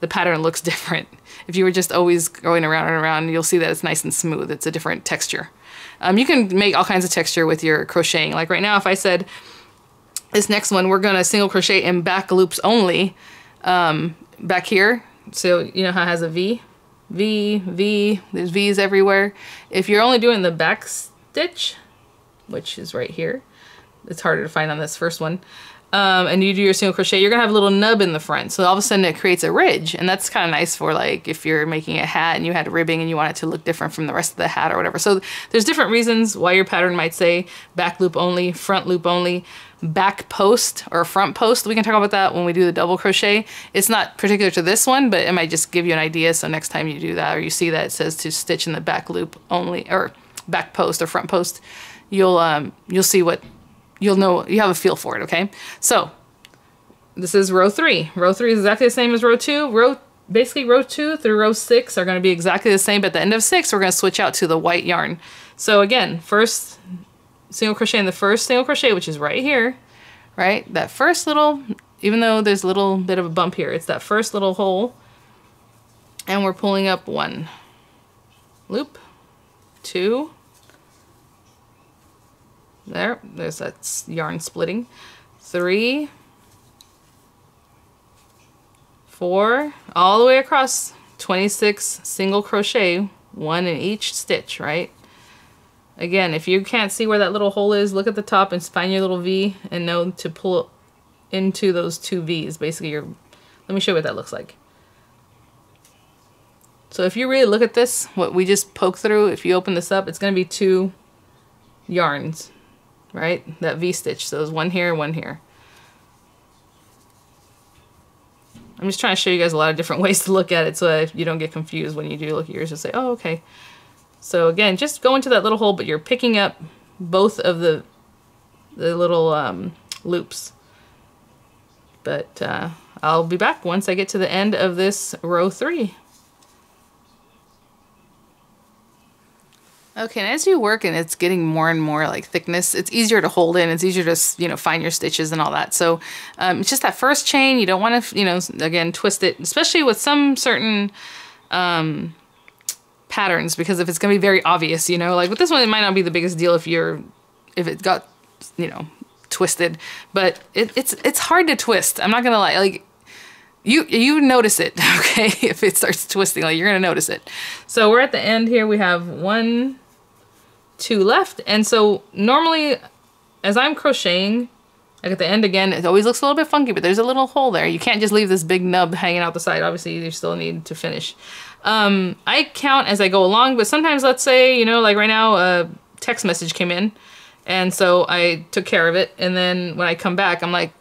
the pattern looks different. If you were just always going around and around, you'll see that it's nice and smooth. It's a different texture. Um, you can make all kinds of texture with your crocheting. Like right now, if I said, this next one, we're gonna single crochet in back loops only, um, back here. So you know how it has a V? V, V, there's V's everywhere. If you're only doing the back stitch, which is right here, it's harder to find on this first one, Um, and you do your single crochet, you're gonna have a little nub in the front. So all of a sudden it creates a ridge, and that's kind of nice for like if you're making a hat and you had ribbing and you want it to look different from the rest of the hat or whatever. So there's different reasons why your pattern might say back loop only, front loop only, back post or front post. We can talk about that when we do the double crochet. It's not particular to this one, but it might just give you an idea. So next time you do that or you see that it says to stitch in the back loop only or back post or front post, you'll um, you'll see what you'll know, you have a feel for it, okay? So, this is row three. Row three is exactly the same as row two. Row, basically row two through row six are gonna be exactly the same, but at the end of six, we're gonna switch out to the white yarn. So again, first single crochet in the first single crochet, which is right here, right? That first little, even though there's a little bit of a bump here, it's that first little hole, and we're pulling up one loop, two, there, there's that yarn splitting. Three, four, all the way across, twenty-six single crochet, one in each stitch, right? Again, if you can't see where that little hole is, look at the top and find your little V and know to pull into those two V's. Basically, you're Let me show you what that looks like. So if you really look at this, what we just poked through, if you open this up, it's going to be two yarns, right? That V-stitch. So there's one here, one here. I'm just trying to show you guys a lot of different ways to look at it so that you don't get confused when you do look at yours and say, oh, okay. So again, just go into that little hole, but you're picking up both of the, the little um, loops. But uh, I'll be back once I get to the end of this row three. Okay, and as you work and it's getting more and more like thickness, it's easier to hold in, it's easier to, you know, find your stitches and all that. So um, it's just that first chain, you don't want to, you know, again, twist it, especially with some certain um, patterns, because if it's going to be very obvious, you know, like with this one, it might not be the biggest deal if you're, if it got, you know, twisted, but it, it's, it's hard to twist. I'm not going to lie, like, You, you notice it, okay? If it starts twisting, like you're gonna notice it. So we're at the end here, we have one, two left. And so normally as I'm crocheting, like at the end again, it always looks a little bit funky, but there's a little hole there. You can't just leave this big nub hanging out the side. Obviously you still need to finish. Um, I count as I go along, but sometimes let's say, you know, like right now a text message came in and so I took care of it. And then when I come back, I'm like,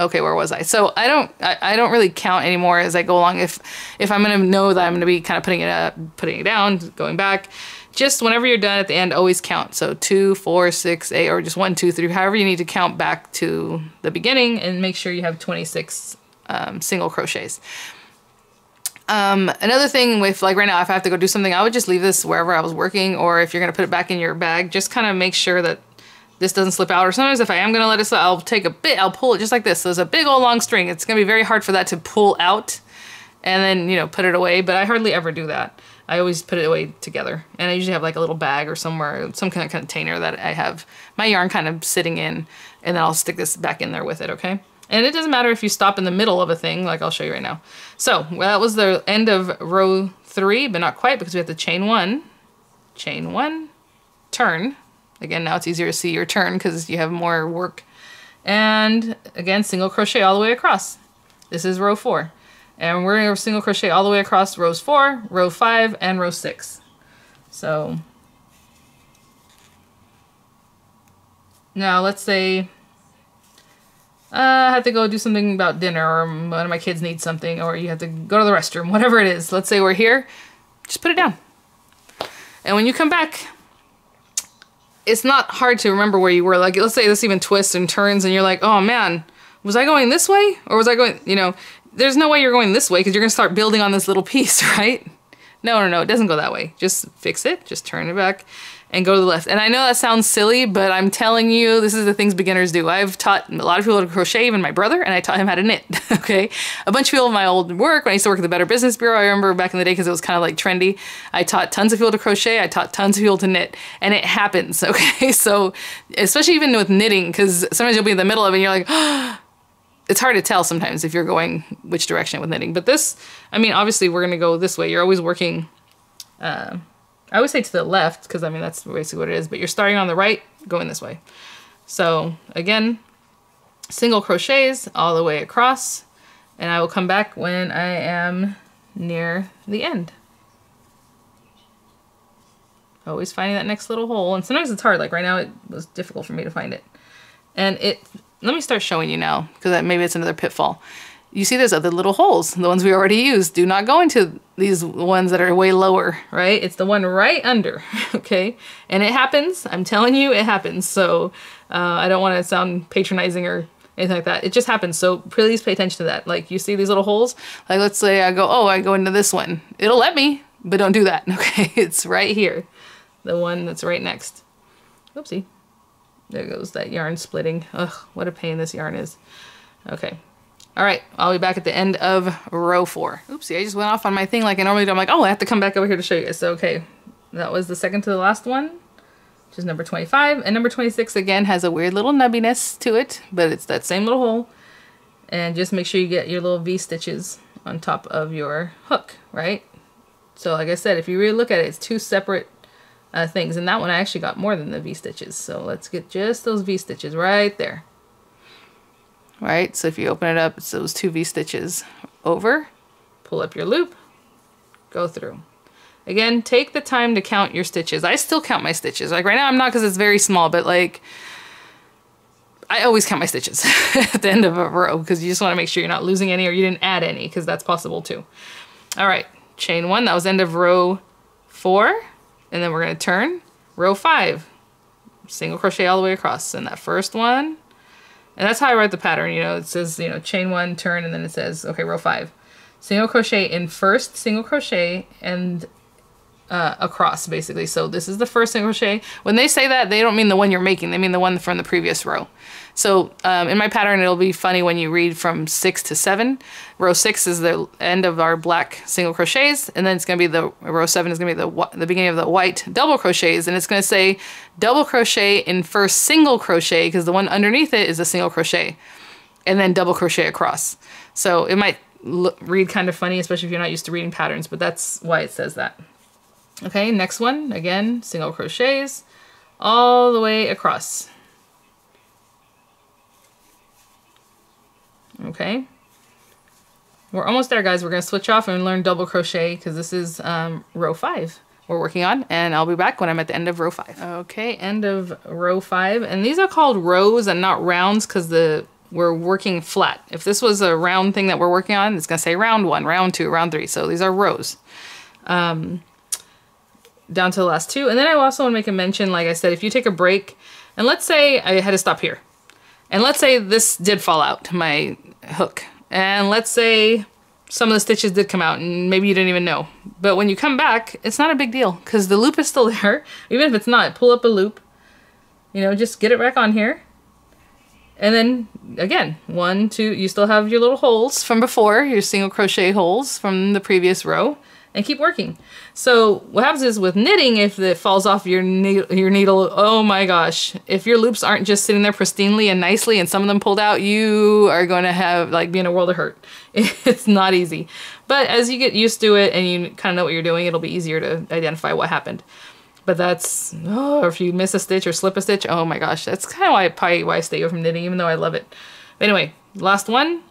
okay, where was I? So I don't, I, I don't really count anymore as I go along. If, if I'm gonna know that I'm gonna be kind of putting it up, putting it down, going back, just whenever you're done at the end, always count. So two, four, six, eight, or just one, two, three, however you need to count back to the beginning, and make sure you have twenty-six um, single crochets. Um, another thing with like right now, if I have to go do something, I would just leave this wherever I was working, or if you're gonna put it back in your bag, just kind of make sure that this doesn't slip out. Or sometimes if I am gonna let it slip, I'll take a bit, I'll pull it just like this. So there's a big old long string. It's gonna be very hard for that to pull out and then, you know, put it away. But I hardly ever do that. I always put it away together. And I usually have like a little bag or somewhere, some kind of container that I have my yarn kind of sitting in, and then I'll stick this back in there with it, okay? And it doesn't matter if you stop in the middle of a thing, like I'll show you right now. So well, that was the end of row three, but not quite, because we have to chain one, chain one, turn. Again, now it's easier to see your turn because you have more work. And again, single crochet all the way across. This is row four. And we're going to single crochet all the way across rows four, row five, and row six. So now let's say uh, I have to go do something about dinner, or one of my kids needs something, or you have to go to the restroom, whatever it is. Let's say we're here, just put it down. And when you come back, it's not hard to remember where you were. Like, let's say this even twists and turns and you're like, oh man, was I going this way? Or was I going, you know, there's no way you're going this way because you're gonna start building on this little piece, right? No, no, no, it doesn't go that way. Just fix it, just turn it back and go to the left. And I know that sounds silly, but I'm telling you, this is the things beginners do. I've taught a lot of people to crochet, even my brother, and I taught him how to knit, okay? A bunch of people in my old work, when I used to work at the Better Business Bureau, I remember back in the day because it was kind of like trendy, I taught tons of people to crochet, I taught tons of people to knit, and it happens, okay? So, especially even with knitting, because sometimes you'll be in the middle of it and you're like, oh, it's hard to tell sometimes if you're going which direction with knitting. But this, I mean, obviously we're gonna go this way. You're always working, uh, I always say to the left, because I mean, that's basically what it is, but you're starting on the right, going this way. So again, single crochets all the way across, and I will come back when I am near the end. Always finding that next little hole, and sometimes it's hard, like right now it was difficult for me to find it. And it, let me start showing you now, because maybe it's another pitfall. You see there's other little holes, the ones we already used. Do not go into these ones that are way lower, right? It's the one right under, okay? And it happens, I'm telling you, it happens. So uh, I don't wanna sound patronizing or anything like that. It just happens, so please pay attention to that. Like you see these little holes? Like let's say I go, oh, I go into this one. It'll let me, but don't do that, okay? It's right here, the one that's right next. Oopsie, there goes that yarn splitting. Ugh, what a pain this yarn is, okay. All right, I'll be back at the end of row four. Oopsie, I just went off on my thing like I normally do. I'm like, oh, I have to come back over here to show you guys. So, okay, that was the second to the last one, which is number twenty-five. And number twenty-six, again, has a weird little nubbiness to it, but it's that same little hole. And just make sure you get your little V-stitches on top of your hook, right? So, like I said, if you really look at it, it's two separate uh, things. And that one, I actually got more than the V-stitches. So let's get just those V-stitches right there. Right, so if you open it up, it's those two V-stitches over, pull up your loop, go through. Again, take the time to count your stitches. I still count my stitches. Like right now I'm not because it's very small, but like I always count my stitches at the end of a row because you just want to make sure you're not losing any or you didn't add any, because that's possible too. All right, chain one, that was end of row four. And then we're gonna turn row five, single crochet all the way across in that first one. And that's how I write the pattern. You know, it says, you know, chain one, turn, and then it says, okay, row five, single crochet in first, single crochet, and uh, across basically. So this is the first single crochet. When they say that, they don't mean the one you're making, they mean the one from the previous row. So um, in my pattern, it'll be funny when you read from six to seven. Row six is the end of our black single crochets, and then it's gonna be the, row seven is gonna be the, the beginning of the white double crochets, and it's gonna say double crochet in first single crochet, because the one underneath it is a single crochet, and then double crochet across. So it might look, read kind of funny, especially if you're not used to reading patterns, but that's why it says that. Okay, next one, again, single crochets all the way across. Okay, we're almost there, guys. We're gonna switch off and learn double crochet because this is um, row five we're working on, and I'll be back when I'm at the end of row five. Okay, end of row five, and these are called rows and not rounds because the we're working flat. If this was a round thing that we're working on, it's gonna say round one, round two, round three. So these are rows. Um, down to the last two, and then I also want to make a mention, like I said, if you take a break, and let's say I had to stop here, and let's say this did fall out, my hook, and let's say some of the stitches did come out and maybe you didn't even know, but when you come back it's not a big deal because the loop is still there. Even if it's not, pull up a loop, you know, just get it back on here, and then again, one, two, you still have your little holes from before, your single crochet holes from the previous row, and keep working. So what happens is with knitting, if it falls off your needle, your needle, oh my gosh, if your loops aren't just sitting there pristinely and nicely and some of them pulled out, you are gonna have, like, be in a world of hurt. It's not easy. But as you get used to it and you kind of know what you're doing, it'll be easier to identify what happened. But that's, oh, or if you miss a stitch or slip a stitch, oh my gosh, that's kind of why, probably why I stay away from knitting, even though I love it. But anyway, last one,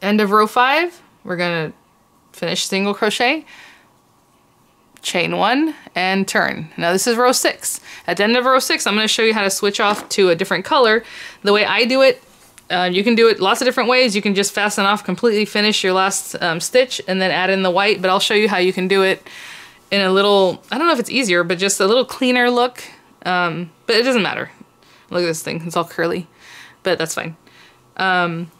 end of row five, we're gonna finish single crochet, chain one, and turn. Now this is row six. At the end of row six, I'm gonna show you how to switch off to a different color. The way I do it, uh, you can do it lots of different ways. You can just fasten off, completely finish your last um, stitch, and then add in the white, but I'll show you how you can do it in a little, I don't know if it's easier, but just a little cleaner look, um, but it doesn't matter. Look at this thing, it's all curly, but that's fine. Um,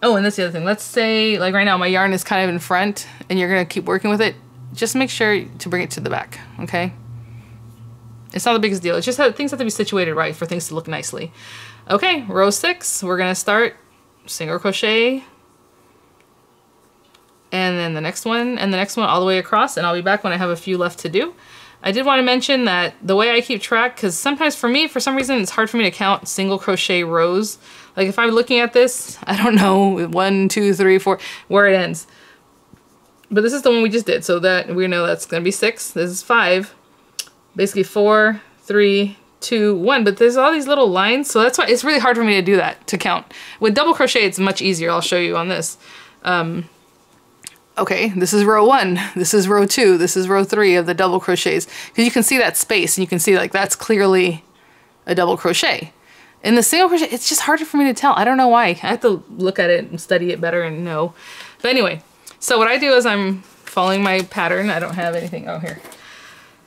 Oh, and that's the other thing. Let's say, like right now, my yarn is kind of in front and you're gonna keep working with it. Just make sure to bring it to the back, okay? It's not the biggest deal. It's just how things have to be situated right for things to look nicely. Okay, row six, we're gonna start single crochet, and then the next one, and the next one all the way across, and I'll be back when I have a few left to do. I did want to mention that the way I keep track, because sometimes for me, for some reason, it's hard for me to count single crochet rows. Like if I'm looking at this, I don't know, one, two, three, four, where it ends. But this is the one we just did, so that we know that's going to be six. This is five, basically four, three, two, one. But there's all these little lines, so that's why it's really hard for me to do that, to count. With double crochet, it's much easier. I'll show you on this. Um, Okay, this is row one, this is row two, this is row three of the double crochets. Because you can see that space and you can see, like, that's clearly a double crochet. In the single crochet, it's just harder for me to tell. I don't know why. I have to look at it and study it better and know. But anyway, so what I do is I'm following my pattern. I don't have anything, oh, here.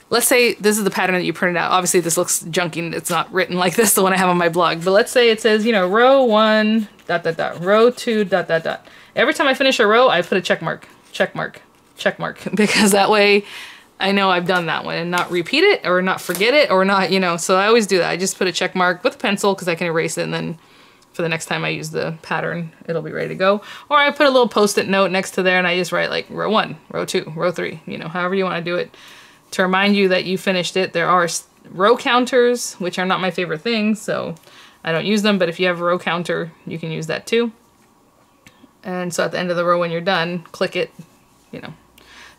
Let's say this is the pattern that you printed out. Obviously this looks junky and it's not written like this, the one I have on my blog. But let's say it says, you know, row one, dot, dot, dot, row two, dot, dot, dot. Every time I finish a row, I put a check mark. Check mark, check mark, because that way I know I've done that one and not repeat it or not forget it or not, you know, so I always do that. I just put a check mark with a pencil because I can erase it, and then for the next time I use the pattern, it'll be ready to go. Or I put a little post-it note next to there and I just write like row one, row two, row three, you know, however you want to do it to remind you that you finished it. There are row counters, which are not my favorite thing, so I don't use them, but if you have a row counter, you can use that too. And so at the end of the row, when you're done, click it, you know.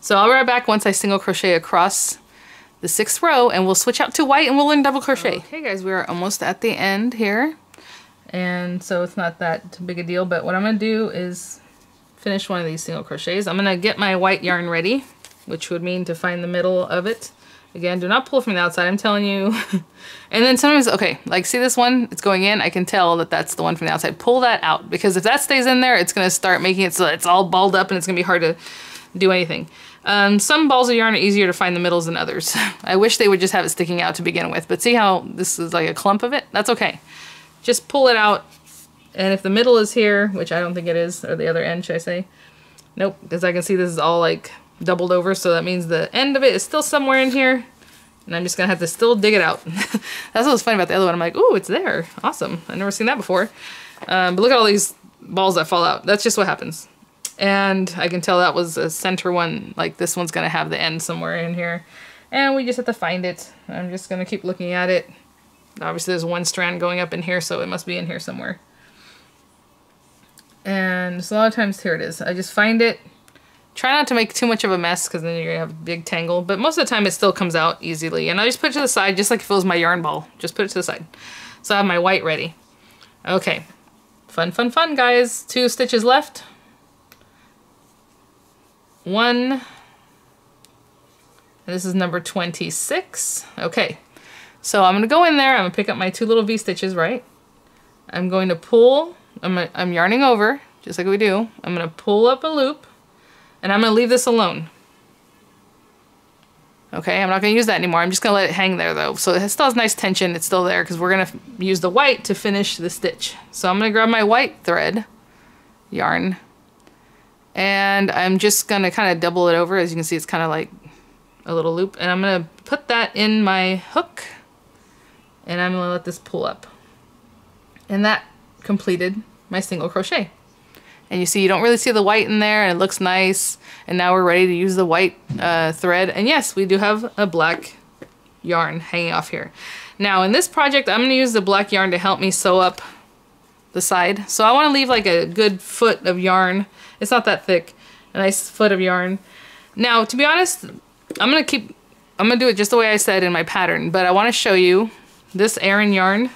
So I'll be right back once I single crochet across the sixth row, and we'll switch out to white and we'll learn double crochet. Okay guys, we are almost at the end here. And so it's not that big a deal, but what I'm gonna do is finish one of these single crochets. I'm gonna get my white yarn ready, which would mean to find the middle of it. Again, do not pull from the outside, I'm telling you. And then sometimes, okay, like see this one? It's going in, I can tell that that's the one from the outside. Pull that out, because if that stays in there, it's gonna start making it so it's all balled up and it's gonna be hard to do anything. Um, some balls of yarn are easier to find the middles than others. I wish they would just have it sticking out to begin with, but see how this is like a clump of it? That's okay. Just pull it out, and if the middle is here, which I don't think it is, or the other end, should I say? Nope, because I can see this is all like doubled over, so that means the end of it is still somewhere in here, and I'm just gonna have to still dig it out. That's what was funny about the other one. I'm like, ooh, it's there, awesome. I've never seen that before. Um, but look at all these balls that fall out. That's just what happens. And I can tell that was a center one, like this one's gonna have the end somewhere in here, and we just have to find it. I'm just gonna keep looking at it. Obviously there's one strand going up in here, so it must be in here somewhere. And so a lot of times, here it is. I just find it. Try not to make too much of a mess, because then you're gonna have a big tangle, but most of the time it still comes out easily. And I just put it to the side, just like if it was my yarn ball. Just put it to the side. So I have my white ready. Okay, fun, fun, fun, guys. Two stitches left. One, this is number twenty-six. Okay, so I'm gonna go in there, I'm gonna pick up my two little V-stitches, right? I'm going to pull, I'm, gonna, I'm yarning over, just like we do. I'm gonna pull up a loop, and I'm gonna leave this alone. Okay, I'm not gonna use that anymore. I'm just gonna let it hang there though. So it still has nice tension, it's still there, because we're gonna use the white to finish the stitch. So I'm gonna grab my white thread, yarn, and I'm just gonna kinda double it over. As you can see, it's kinda like a little loop. And I'm gonna put that in my hook, and I'm gonna let this pull up. And that completed my single crochet. And you see, you don't really see the white in there, and it looks nice. And now we're ready to use the white uh, thread. And yes, we do have a black yarn hanging off here. Now in this project, I'm gonna use the black yarn to help me sew up the side. So I wanna leave like a good foot of yarn. It's not that thick, a nice foot of yarn. Now, to be honest, I'm gonna keep, I'm gonna do it just the way I said in my pattern, but I wanna show you this Aran yarn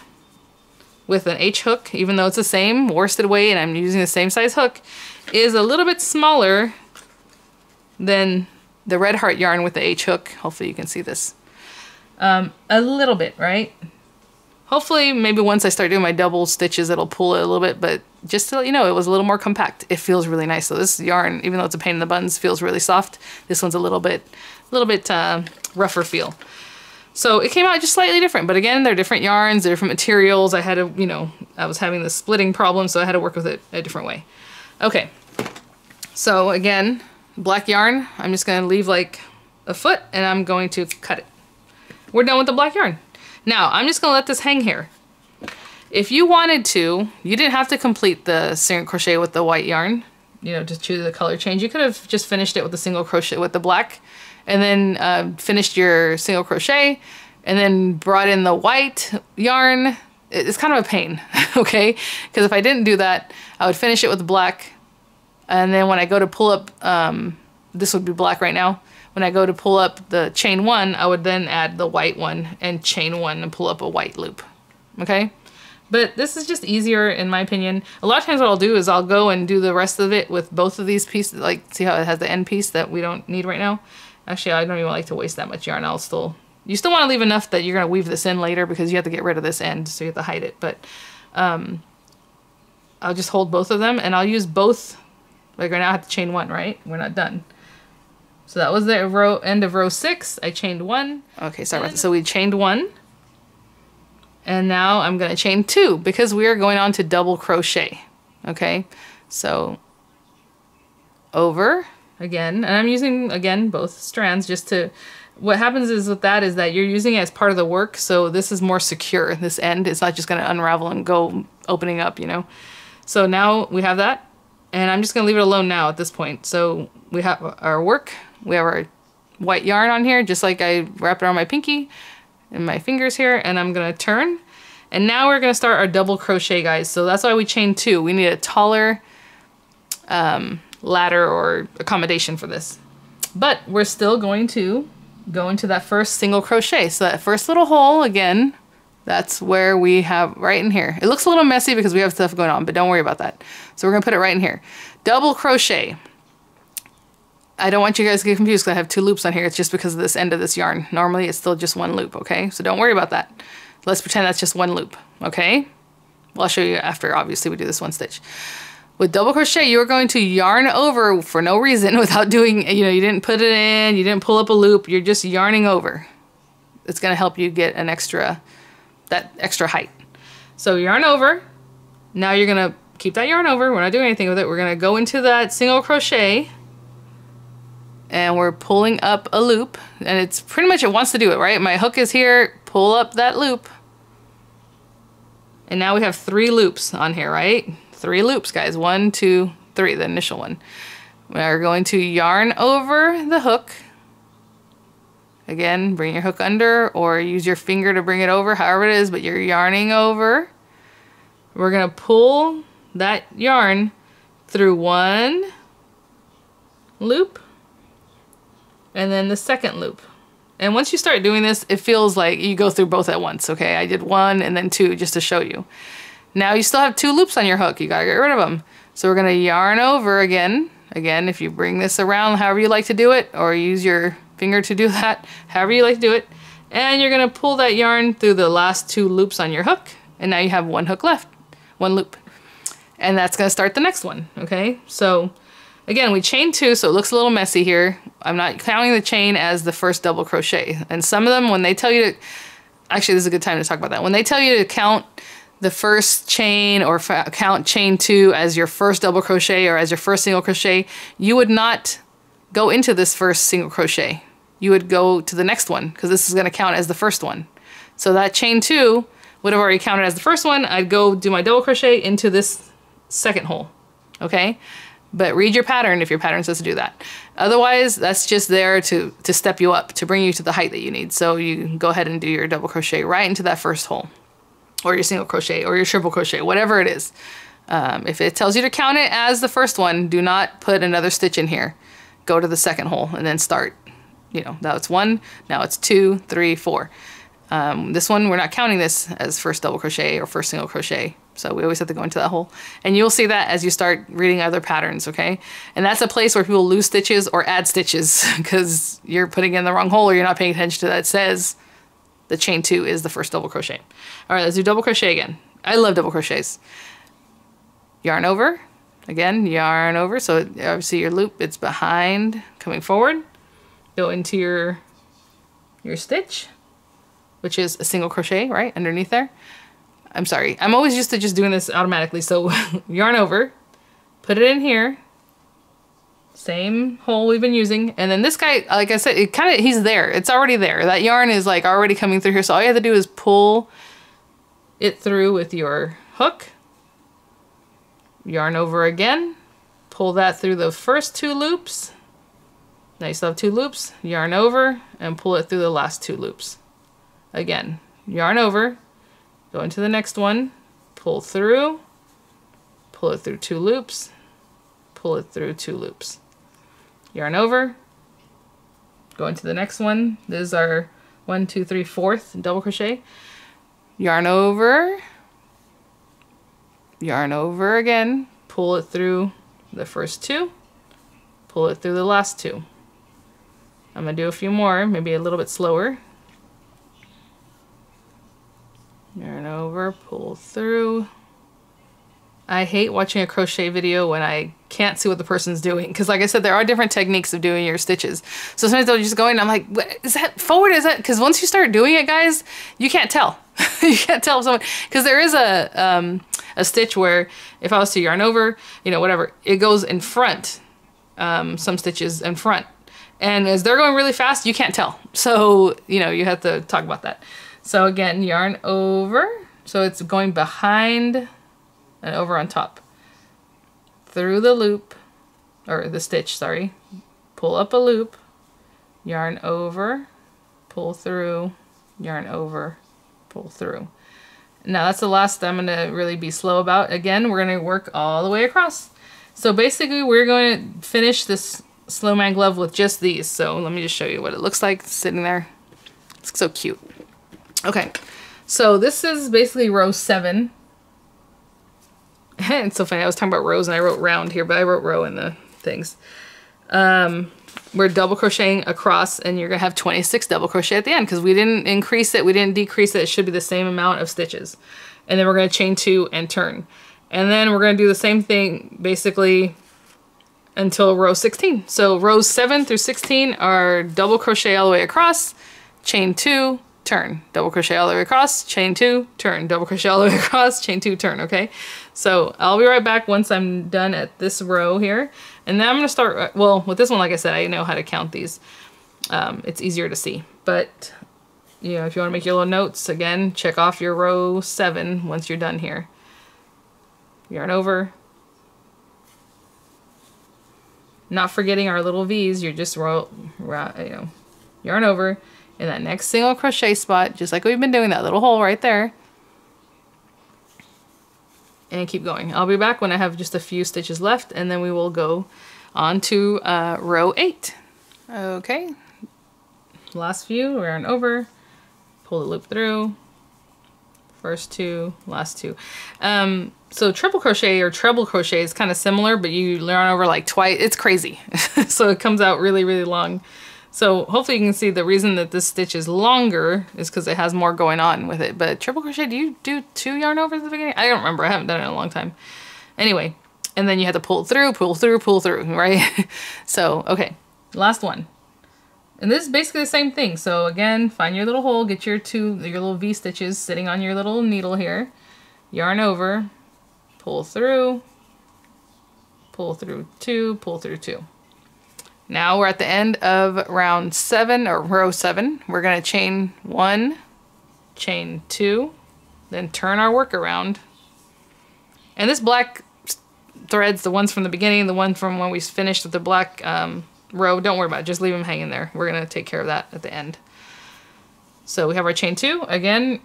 with an H hook, even though it's the same worsted weight and I'm using the same size hook, is a little bit smaller than the Red Heart yarn with the H hook. Hopefully you can see this. Um, a little bit, right? Hopefully maybe once I start doing my double stitches, it'll pull it a little bit, but just to let you know, it was a little more compact. It feels really nice. So this yarn, even though it's a pain in the buns, feels really soft. This one's a little bit, a little bit uh, rougher feel. So it came out just slightly different, but again, they're different yarns, they're different materials. I had to, you know, I was having this splitting problem, so I had to work with it a different way. Okay, so again, black yarn, I'm just gonna leave like a foot, and I'm going to cut it. We're done with the black yarn. Now, I'm just gonna let this hang here. If you wanted to, you didn't have to complete the single crochet with the white yarn, you know, to choose the color change. You could have just finished it with the single crochet with the black, and then uh, finished your single crochet, and then brought in the white yarn. It's kind of a pain, okay? Because if I didn't do that, I would finish it with black, and then when I go to pull up, um, this would be black right now, when I go to pull up the chain one, I would then add the white one and chain one and pull up a white loop, okay? But this is just easier in my opinion. A lot of times what I'll do is I'll go and do the rest of it with both of these pieces, like see how it has the end piece that we don't need right now? Actually, I don't even like to waste that much yarn. I'll still, you still want to leave enough that you're going to weave this in later because you have to get rid of this end, so you have to hide it. But um, I'll just hold both of them, and I'll use both. Like right now I have to chain one, right? We're not done. So that was the row, end of row six. I chained one. Okay, sorry about that. So we chained one. And now I'm going to chain two because we are going on to double crochet. Okay, so over. Again, and I'm using, again, both strands just to, what happens is with that is that you're using it as part of the work, so this is more secure. This end is not just gonna unravel and go opening up, you know? So now we have that, and I'm just gonna leave it alone now at this point. So we have our work, we have our white yarn on here, just like I wrapped around my pinky and my fingers here, and I'm gonna turn. And now we're gonna start our double crochet, guys. So that's why we chain two. We need a taller, um, ladder or accommodation for this, but we're still going to go into that first single crochet. So that first little hole, again, That's where we have right in here. It looks a little messy because we have stuff going on, but don't worry about that. So we're gonna put it right in here. Double crochet. I don't want you guys to get confused because I have two loops on here. It's just because of this end of this yarn. Normally it's still just one loop, okay? So don't worry about that. Let's pretend that's just one loop, okay? Well, I'll show you after, obviously, we do this one stitch. With double crochet, you're going to yarn over for no reason without doing, you know, you didn't put it in, you didn't pull up a loop, you're just yarning over. It's gonna help you get an extra, that extra height. So yarn over, now you're gonna keep that yarn over, we're not doing anything with it, we're gonna go into that single crochet, and we're pulling up a loop, and it's pretty much, it wants to do it, right? My hook is here, pull up that loop, and now we have three loops on here, right? Three loops, guys, one, two, three, the initial one. We're going to yarn over the hook. Again, bring your hook under or use your finger to bring it over, however it is, but you're yarning over. We're gonna pull that yarn through one loop and then the second loop. And once you start doing this, it feels like you go through both at once, okay? I did one and then two just to show you. Now you still have two loops on your hook, you gotta get rid of them. So we're gonna yarn over again. Again, if you bring this around however you like to do it or use your finger to do that, however you like to do it. And you're gonna pull that yarn through the last two loops on your hook. And now you have one hook left, one loop. And that's gonna start the next one, okay? So again, we chain two, so it looks a little messy here. I'm not counting the chain as the first double crochet. And some of them, when they tell you to, actually this is a good time to talk about that. When they tell you to count the first chain or f count chain two as your first double crochet or as your first single crochet, you would not go into this first single crochet. You would go to the next one because this is going to count as the first one. So that chain two would have already counted as the first one. I'd go do my double crochet into this second hole, okay? But read your pattern if your pattern says to do that. Otherwise, that's just there to, to step you up, to bring you to the height that you need. So you can go ahead and do your double crochet right into that first hole or your single crochet or your triple crochet, whatever it is. Um, if it tells you to count it as the first one, do not put another stitch in here. Go to the second hole and then start. You know, now it's one, now it's two, three, four. Um, this one, we're not counting this as first double crochet or first single crochet. So we always have to go into that hole. And you'll see that as you start reading other patterns, okay? And that's a place where people lose stitches or add stitches because you're putting in the wrong hole or you're not paying attention to that. It says the chain two is the first double crochet. All right, let's do double crochet again. I love double crochets. Yarn over, again, yarn over. So obviously your loop, it's behind, coming forward. Go into your, your stitch, which is a single crochet, right, underneath there. I'm sorry, I'm always used to just doing this automatically, so yarn over, put it in here, same hole we've been using, and then this guy, like I said, it kind of, he's there, it's already there. That yarn is like already coming through here, so all you have to do is pull it through with your hook, yarn over again, pull that through the first two loops, now you still have two loops, yarn over, and pull it through the last two loops. Again, yarn over, go into the next one, pull through, pull it through two loops, pull it through two loops. Yarn over, go into the next one. This is our one, two, three, fourth double crochet. Yarn over, yarn over again, pull it through the first two, pull it through the last two. I'm gonna do a few more, maybe a little bit slower. Yarn over, pull through. I hate watching a crochet video when I can't see what the person's doing. Because like I said, there are different techniques of doing your stitches. So sometimes they'll just go in and I'm like, what, is that forward? Is that? Because once you start doing it, guys, you can't tell. You can't tell if someone, because there is a, um, a stitch where if I was to yarn over, you know, whatever, it goes in front, um, some stitches in front. And as they're going really fast, you can't tell. So, you know, you have to talk about that. So again, yarn over, so it's going behind and over on top. Through the loop, or the stitch, sorry. Pull up a loop, yarn over, pull through, yarn over, pull through. Now that's the last I'm gonna really be slow about. Again, we're gonna work all the way across. So basically we're gonna finish this slow man glove with just these. So let me just show you what it looks like sitting there. It's so cute. Okay, So this is basically row seven. It's so funny, I was talking about rows and I wrote round here, but I wrote row in the things. Um, we're double crocheting across, and you're gonna have twenty-six double crochet at the end because we didn't increase it, we didn't decrease it. It should be the same amount of stitches. And then we're gonna chain two and turn. And then we're gonna do the same thing basically until row sixteen. So rows seven through sixteen are double crochet all the way across, chain two, turn, double crochet all the way across, chain two, turn, double crochet all the way across, chain two, turn, okay? So I'll be right back once I'm done at this row here. And then I'm gonna start, well, with this one, like I said, I know how to count these. Um, it's easier to see, but you know, if you wanna make your little notes, again, check off your row seven once you're done here. Yarn over. Not forgetting our little V's, you're just roll, roll, you know, yarn over. In that next single crochet spot, just like we've been doing, that little hole right there, and keep going. I'll be back when I have just a few stitches left, and then we will go on to uh, row eight. Okay, last few, yarn over, pull the loop through, first two, last two. Um, so triple crochet or treble crochet is kind of similar, but you yarn over like twice. It's crazy. So it comes out really, really long. So hopefully you can see the reason that this stitch is longer is because it has more going on with it. But triple crochet, do you do two yarn overs at the beginning? I don't remember. I haven't done it in a long time. Anyway, and then you have to pull through, pull through, pull through, right? So, okay, last one. And this is basically the same thing. So again, find your little hole, get your two, your little V stitches sitting on your little needle here. Yarn over, pull through, pull through two, pull through two. Now we're at the end of round seven, or row seven. We're gonna chain one, chain two, then turn our work around. And this black threads, the ones from the beginning, the one from when we finished with the black um, row, don't worry about it, just leave them hanging there. We're gonna take care of that at the end. So we have our chain two, again,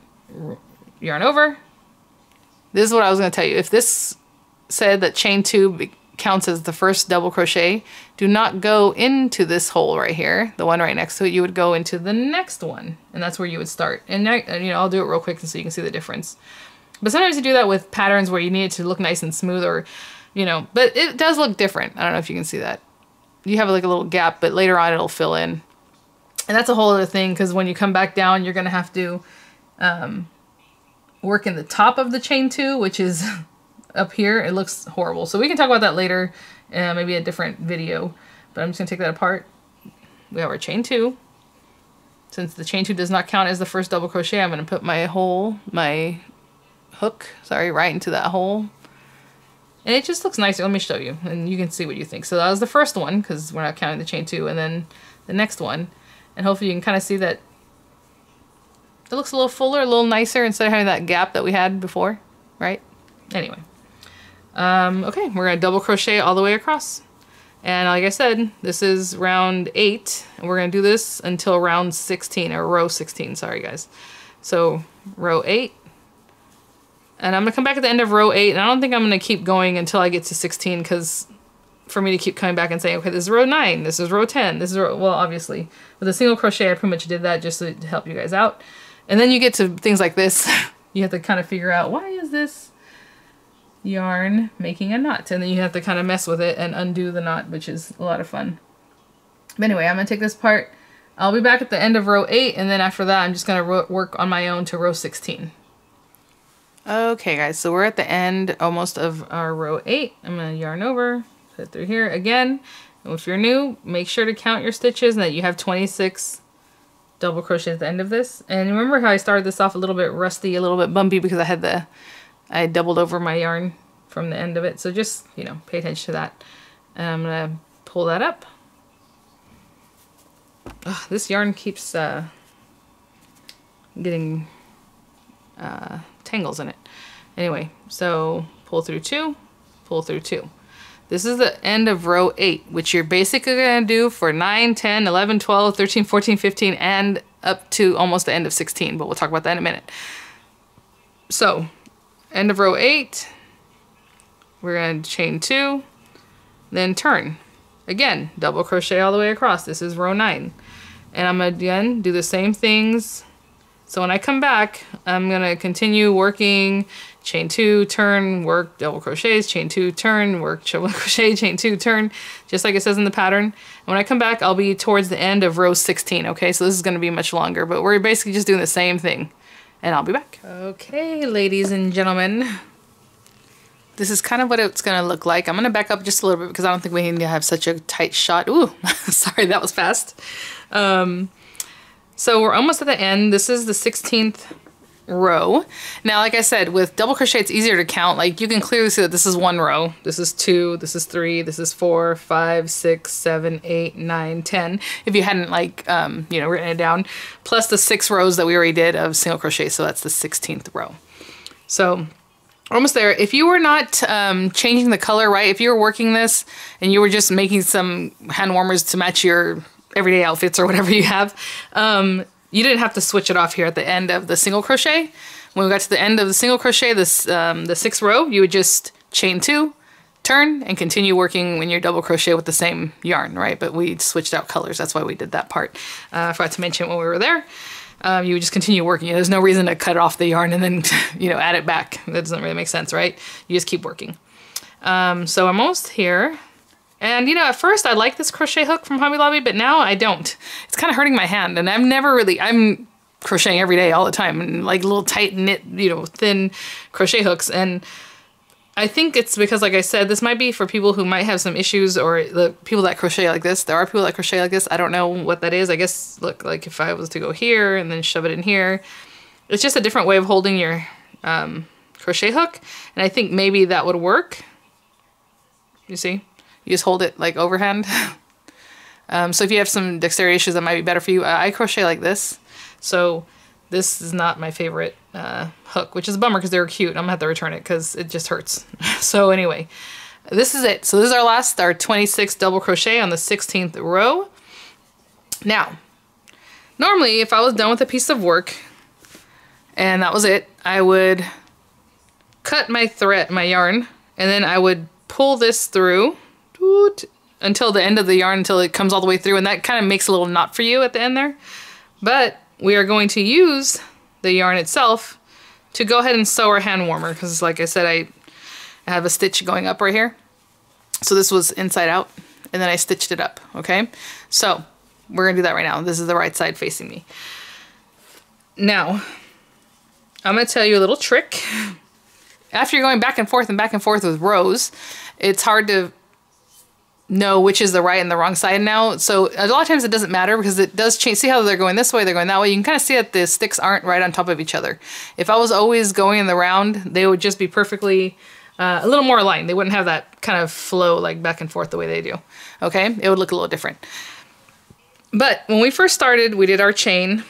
yarn over. This is what I was gonna tell you. If this said that chain two counts as the first double crochet, do not go into this hole right here, the one right next to it. You would go into the next one, and that's where you would start. And, you know, I'll do it real quick so you can see the difference. But sometimes you do that with patterns where you need it to look nice and smooth, or, you know, but it does look different. I don't know if you can see that. You have like a little gap, but later on it'll fill in. And that's a whole other thing, because when you come back down, you're going to have to um, work in the top of the chain two, which is... up here, it looks horrible. So we can talk about that later, uh, maybe a different video, but I'm just gonna take that apart. We have our chain two. Since the chain two does not count as the first double crochet, I'm gonna put my hole, my hook, sorry, right into that hole. And it just looks nicer. Let me show you, and you can see what you think. So that was the first one, because we're not counting the chain two, and then the next one. And hopefully you can kind of see that it looks a little fuller, a little nicer, instead of having that gap that we had before, right? Anyway. Um, okay, we're gonna double crochet all the way across. And like I said, this is round eight, and we're gonna do this until round sixteen, or row sixteen, sorry guys. So row eight, and I'm gonna come back at the end of row eight, and I don't think I'm gonna keep going until I get to sixteen, because for me to keep coming back and saying, okay, this is row nine, this is row ten, this is row, well, obviously, with a single crochet, I pretty much did that just to help you guys out. And then you get to things like this, you have to kind of figure out, why is this yarn making a knot? And then you have to kind of mess with it and undo the knot, which is a lot of fun. But anyway, I'm gonna take this part. I'll be back at the end of row eight, and then after that I'm just gonna work on my own to row sixteen. Okay guys, so we're at the end almost of our row eight. I'm gonna yarn over, put it through here again. And if you're new, make sure to count your stitches and that you have twenty-six double crochet at the end of this. And remember how I started this off a little bit rusty, a little bit bumpy, because I had the I doubled over my yarn from the end of it. So just, you know, pay attention to that. And I'm gonna pull that up. Ugh, this yarn keeps uh, getting uh, tangles in it. Anyway, so pull through two, pull through two. This is the end of row eight, which you're basically gonna do for nine, ten, eleven, twelve, thirteen, fourteen, fifteen, and up to almost the end of sixteen, but we'll talk about that in a minute. So, end of row eight, we're going to chain two, then turn. Again, double crochet all the way across. This is row nine. And I'm going to again do the same things. So when I come back, I'm gonna continue working, chain two, turn, work, double crochets, chain two, turn, work, double crochet, chain two, turn, just like it says in the pattern. And when I come back, I'll be towards the end of row sixteen, okay? So this is gonna be much longer, but we're basically just doing the same thing. And I'll be back. Okay, ladies and gentlemen. This is kind of what it's gonna look like. I'm gonna back up just a little bit because I don't think we need to have such a tight shot. Ooh, sorry, that was fast. Um, so we're almost at the end. This is the sixteenth row. Now, like I said, with double crochet, it's easier to count. Like you can clearly see that this is one row. This is two, this is three, this is four, five, six, seven, eight, nine, ten. If you hadn't like, um, you know, written it down, plus the six rows that we already did of single crochet. So that's the sixteenth row. So almost there. If you were not um, changing the color, right? If you were working this and you were just making some hand warmers to match your everyday outfits or whatever you have, um, you didn't have to switch it off here at the end of the single crochet. When we got to the end of the single crochet, this um, the sixth row, you would just chain two, turn, and continue working when you're double crochet with the same yarn, right? But we switched out colors. That's why we did that part. Uh, I forgot to mention when we were there. Um, you would just continue working. You know, there's no reason to cut off the yarn and then, you know, add it back. That doesn't really make sense, right? You just keep working. Um, so I'm almost here. And you know, at first I liked this crochet hook from Hobby Lobby, but now I don't. It's kind of hurting my hand, and I'm never really, I'm crocheting every day all the time, and like little tight knit, you know, thin crochet hooks. And I think it's because, like I said, this might be for people who might have some issues, or the people that crochet like this. There are people that crochet like this. I don't know what that is. I guess, look, like if I was to go here and then shove it in here, it's just a different way of holding your um, crochet hook. And I think maybe that would work. You see? You just hold it like overhand. um, so if you have some dexterity issues, that might be better for you. Uh, I crochet like this. So this is not my favorite uh, hook, which is a bummer because they're cute. I'm gonna have to return it because it just hurts. So anyway, this is it. So this is our last, our twenty-sixth double crochet on the sixteenth row. Now, normally if I was done with a piece of work and that was it, I would cut my thread, my yarn, and then I would pull this through until the end of the yarn, until it comes all the way through, and that kind of makes a little knot for you at the end there. But we are going to use the yarn itself to go ahead and sew our hand warmer, because like I said, I have a stitch going up right here. So this was inside out, and then I stitched it up, okay? So we're gonna do that right now. This is the right side facing me. Now, I'm gonna tell you a little trick. After you're going back and forth and back and forth with rows, it's hard to know which is the right and the wrong side now. So a lot of times it doesn't matter because it does change. See how they're going this way, they're going that way. You can kind of see that the sticks aren't right on top of each other. If I was always going in the round, they would just be perfectly uh, a little more aligned. They wouldn't have that kind of flow like back and forth the way they do. Okay, it would look a little different. But when we first started, we did our chain,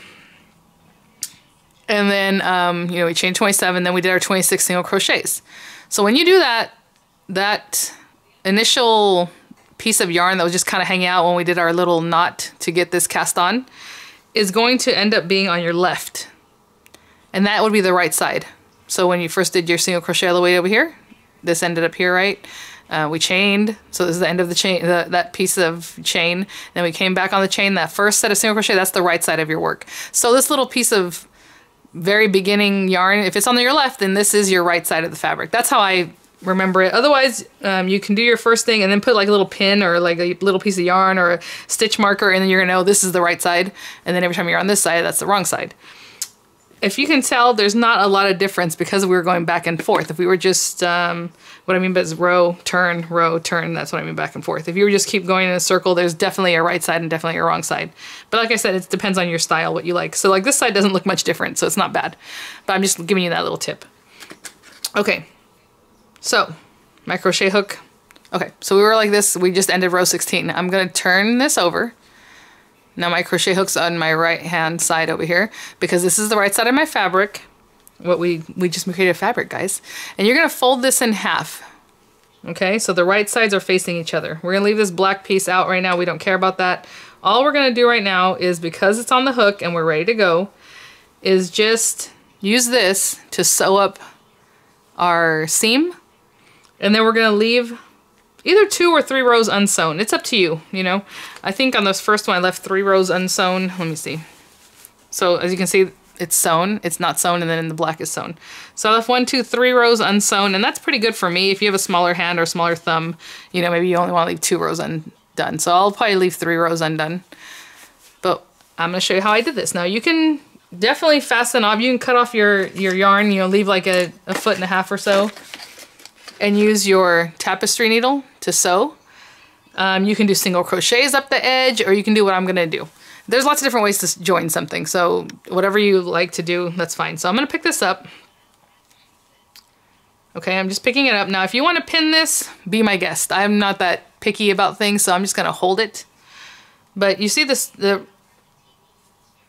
and then um, you know, we chained twenty-seven, then we did our twenty-six single crochets. So when you do that, that initial piece of yarn that was just kind of hanging out when we did our little knot to get this cast on is going to end up being on your left, and that would be the right side. So when you first did your single crochet all the way over here, this ended up here, right? Uh, we chained, so this is the end of the chain, the, that piece of chain, then we came back on the chain. That first set of single crochet, that's the right side of your work. So this little piece of very beginning yarn, if it's on your left, then this is your right side of the fabric. That's how I remember it. Otherwise, um, you can do your first thing and then put like a little pin or like a little piece of yarn or a stitch marker, and then you're gonna know this is the right side, and then every time you're on this side, that's the wrong side. If you can tell, there's not a lot of difference because we were going back and forth. If we were just, um, what I mean by is row, turn, row, turn, that's what I mean back and forth. If you were just keep going in a circle, there's definitely a right side and definitely a wrong side. But like I said, it depends on your style, what you like. So like this side doesn't look much different, so it's not bad. But I'm just giving you that little tip. Okay. So, my crochet hook. Okay, so we were like this, we just ended row sixteen. I'm gonna turn this over. Now my crochet hook's on my right hand side over here because this is the right side of my fabric. What we, we just created fabric, guys. And you're gonna fold this in half. Okay, so the right sides are facing each other. We're gonna leave this black piece out right now, we don't care about that. All we're gonna do right now is, because it's on the hook and we're ready to go, is just use this to sew up our seam. And then we're gonna leave either two or three rows unsewn. It's up to you, you know. I think on this first one, I left three rows unsewn. Let me see. So as you can see, it's sewn, it's not sewn, and then in the black is sewn. So I left one, two, three rows unsewn, and that's pretty good for me. If you have a smaller hand or smaller thumb, you know, maybe you only want to leave two rows undone. So I'll probably leave three rows undone. But I'm going to show you how I did this. Now you can definitely fasten off. You can cut off your, your yarn, you know, leave like a, a foot and a half or so, and use your tapestry needle to sew. Um, you can do single crochets up the edge, or you can do what I'm going to do. There's lots of different ways to join something, so whatever you like to do, that's fine. So I'm going to pick this up. Okay, I'm just picking it up. Now, if you want to pin this, be my guest. I'm not that picky about things, so I'm just going to hold it. But you see this, the,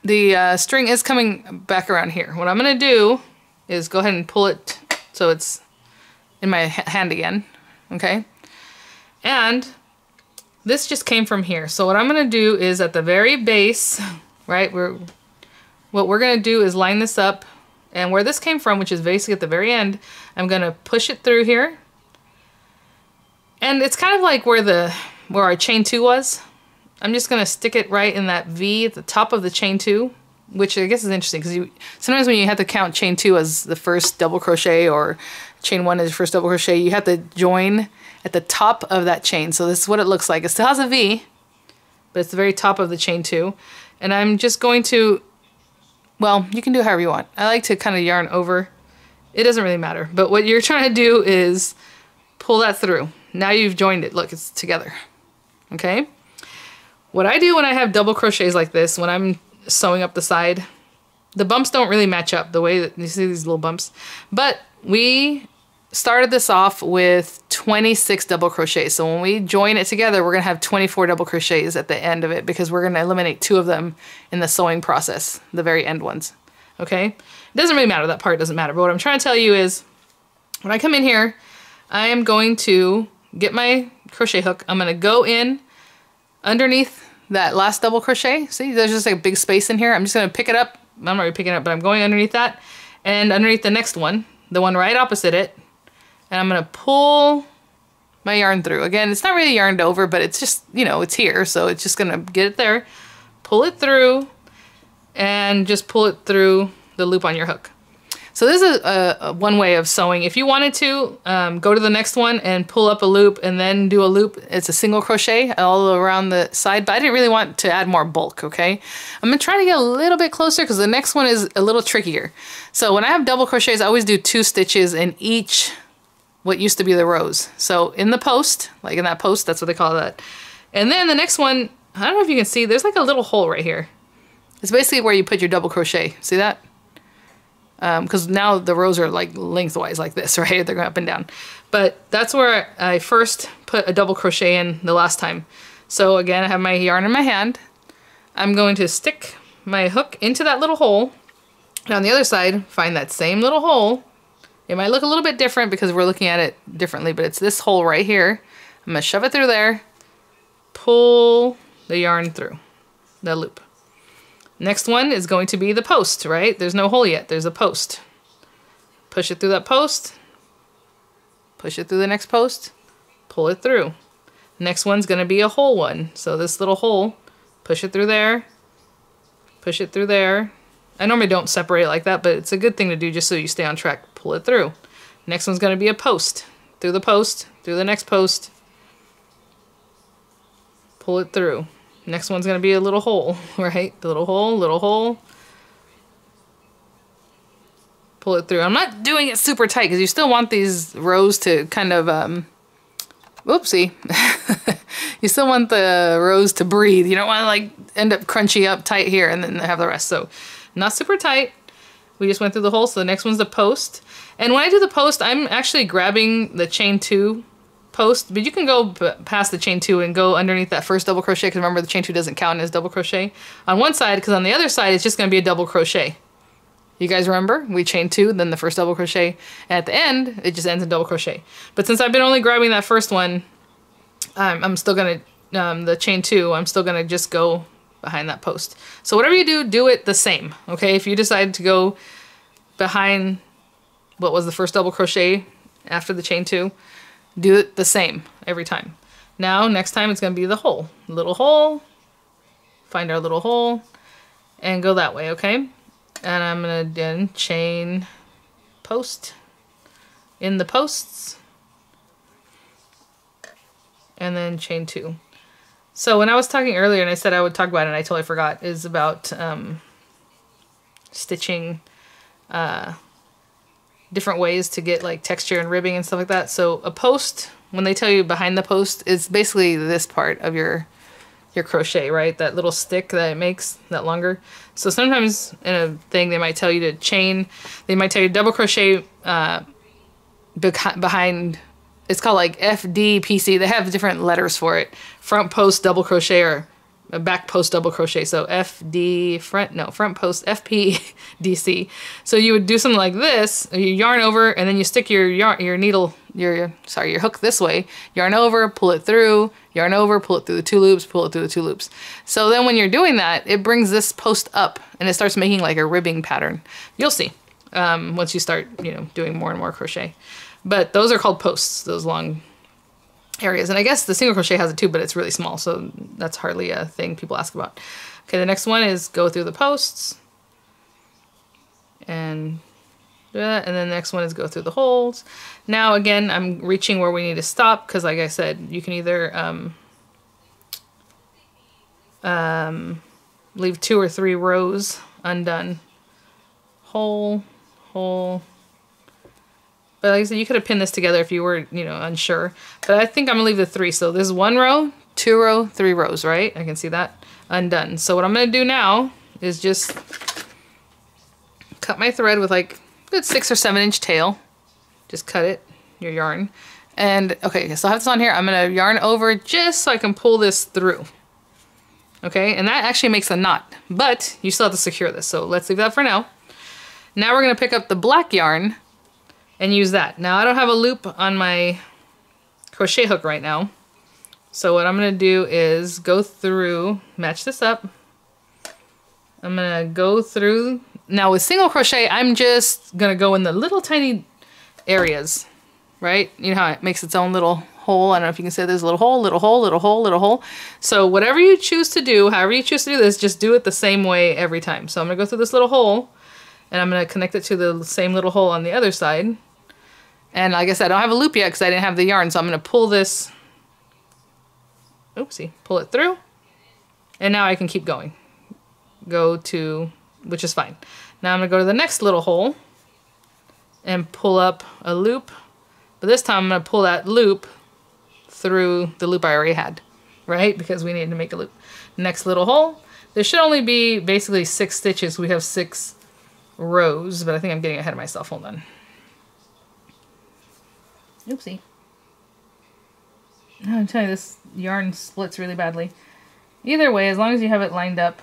the uh, string is coming back around here. What I'm going to do is go ahead and pull it so it's in my hand again, okay? And this just came from here. So what I'm gonna do is at the very base, right, we're, what we're gonna do is line this up, and where this came from, which is basically at the very end, I'm gonna push it through here. And it's kind of like where the where our chain two was. I'm just gonna stick it right in that V at the top of the chain two, which I guess is interesting because you sometimes when you have to count chain two as the first double crochet or chain one as your first double crochet, you have to join at the top of that chain. So this is what it looks like. It still has a V, but it's the very top of the chain two. And I'm just going to, well, you can do however you want. I like to kind of yarn over. It doesn't really matter. But what you're trying to do is pull that through. Now you've joined it. Look, it's together. Okay? What I do when I have double crochets like this, when I'm sewing up the side, the bumps don't really match up the way that you see these little bumps. But we started this off with twenty-six double crochets. So when we join it together, we're gonna have twenty-four double crochets at the end of it because we're gonna eliminate two of them in the sewing process, the very end ones, okay? It doesn't really matter, that part doesn't matter. But what I'm trying to tell you is when I come in here, I am going to get my crochet hook. I'm gonna go in underneath that last double crochet. See, there's just like a big space in here. I'm just gonna pick it up. I'm not really picking it up, but I'm going underneath that and underneath the next one, the one right opposite it, and I'm gonna pull my yarn through. Again, it's not really yarned over, but it's just, you know, it's here, so it's just gonna get it there, pull it through, and just pull it through the loop on your hook. So this is a, a one way of sewing. If you wanted to, um, go to the next one and pull up a loop and then do a loop. It's a single crochet all around the side, but I didn't really want to add more bulk, okay? I'm gonna try to get a little bit closer because the next one is a little trickier. So when I have double crochets, I always do two stitches in each what used to be the rows. So in the post, like in that post, that's what they call that. And then the next one, I don't know if you can see, there's like a little hole right here. It's basically where you put your double crochet. See that? Because um, now the rows are like lengthwise like this, right? They're going up and down. But that's where I first put a double crochet in the last time. So again, I have my yarn in my hand. I'm going to stick my hook into that little hole. And on the other side, find that same little hole. It might look a little bit different because we're looking at it differently, but it's this hole right here. I'm gonna shove it through there, pull the yarn through the loop. Next one is going to be the post, right? There's no hole yet, there's a post. Push it through that post, push it through the next post, pull it through. Next one's gonna be a hole one. So this little hole, push it through there, push it through there. I normally don't separate it like that, but it's a good thing to do just so you stay on track. Pull it through. Next one's going to be a post. Through the post, through the next post, pull it through. Next one's going to be a little hole, right? The little hole, little hole. Pull it through. I'm not doing it super tight because you still want these rows to kind of, um, whoopsie. You still want the rows to breathe. You don't want to like end up crunchy up tight here and then have the rest. So not super tight. We just went through the hole, so the next one's the post. And when I do the post, I'm actually grabbing the chain two post, but you can go past the chain two and go underneath that first double crochet, because remember the chain two doesn't count as double crochet on one side, because on the other side it's just going to be a double crochet. You guys remember? We chain two, then the first double crochet, and at the end it just ends in double crochet. But since I've been only grabbing that first one, I'm, I'm still going to, um, the chain two, I'm still going to just go behind that post. So whatever you do, do it the same, okay? If you decide to go behind what was the first double crochet after the chain two, do it the same every time. Now, next time it's gonna be the hole. Little hole, find our little hole, and go that way, okay? And I'm gonna then chain post in the posts and then chain two. So when I was talking earlier and I said I would talk about it and I totally forgot, is about um, stitching uh, different ways to get like texture and ribbing and stuff like that. So a post, when they tell you behind the post, is basically this part of your your crochet, right? That little stick that it makes, that longer. So sometimes in a thing they might tell you to chain, they might tell you to double crochet uh, behind, it's called like F D P C. They have different letters for it. Front post double crochet or back post double crochet. So F D front, no, front post F P D C. So you would do something like this, you yarn over and then you stick your yarn, your needle, your, your, sorry, your hook this way, yarn over, pull it through, yarn over, pull it through the two loops, pull it through the two loops. So then when you're doing that, it brings this post up and it starts making like a ribbing pattern. You'll see um, once you start, you know, doing more and more crochet. But those are called posts, those long areas. And I guess the single crochet has it too, but it's really small, so that's hardly a thing people ask about. Okay, the next one is go through the posts. And do that, and then the next one is go through the holes. Now again, I'm reaching where we need to stop, because like I said, you can either um, um, leave two or three rows undone. Hole, hole. But like I said, you could have pinned this together if you were, you know, unsure. But I think I'm gonna leave the three. So this is one row, two row, three rows, right? I can see that undone. So what I'm gonna do now is just cut my thread with like a good six or seven inch tail. Just cut it, your yarn. And okay, so I have this on here. I'm gonna yarn over just so I can pull this through. Okay, and that actually makes a knot, but you still have to secure this. So let's leave that for now. Now we're gonna pick up the black yarn and use that. Now I don't have a loop on my crochet hook right now, so what I'm gonna do is go through, match this up. I'm gonna go through. Now with single crochet, I'm just gonna go in the little tiny areas, right? You know how it makes its own little hole. I don't know if you can say there's a little hole, little hole, little hole, little hole. So whatever you choose to do, however you choose to do this, just do it the same way every time. So I'm gonna go through this little hole and I'm gonna connect it to the same little hole on the other side. And like I said, I don't have a loop yet because I didn't have the yarn, so I'm gonna pull this, oopsie, pull it through, and now I can keep going. Go to, which is fine. Now I'm gonna go to the next little hole and pull up a loop, but this time I'm gonna pull that loop through the loop I already had, right? Because we needed to make a loop. Next little hole. There should only be basically six stitches. We have six rows, but I think I'm getting ahead of myself. Hold on. Oopsie. I'm telling you, this yarn splits really badly. Either way, as long as you have it lined up,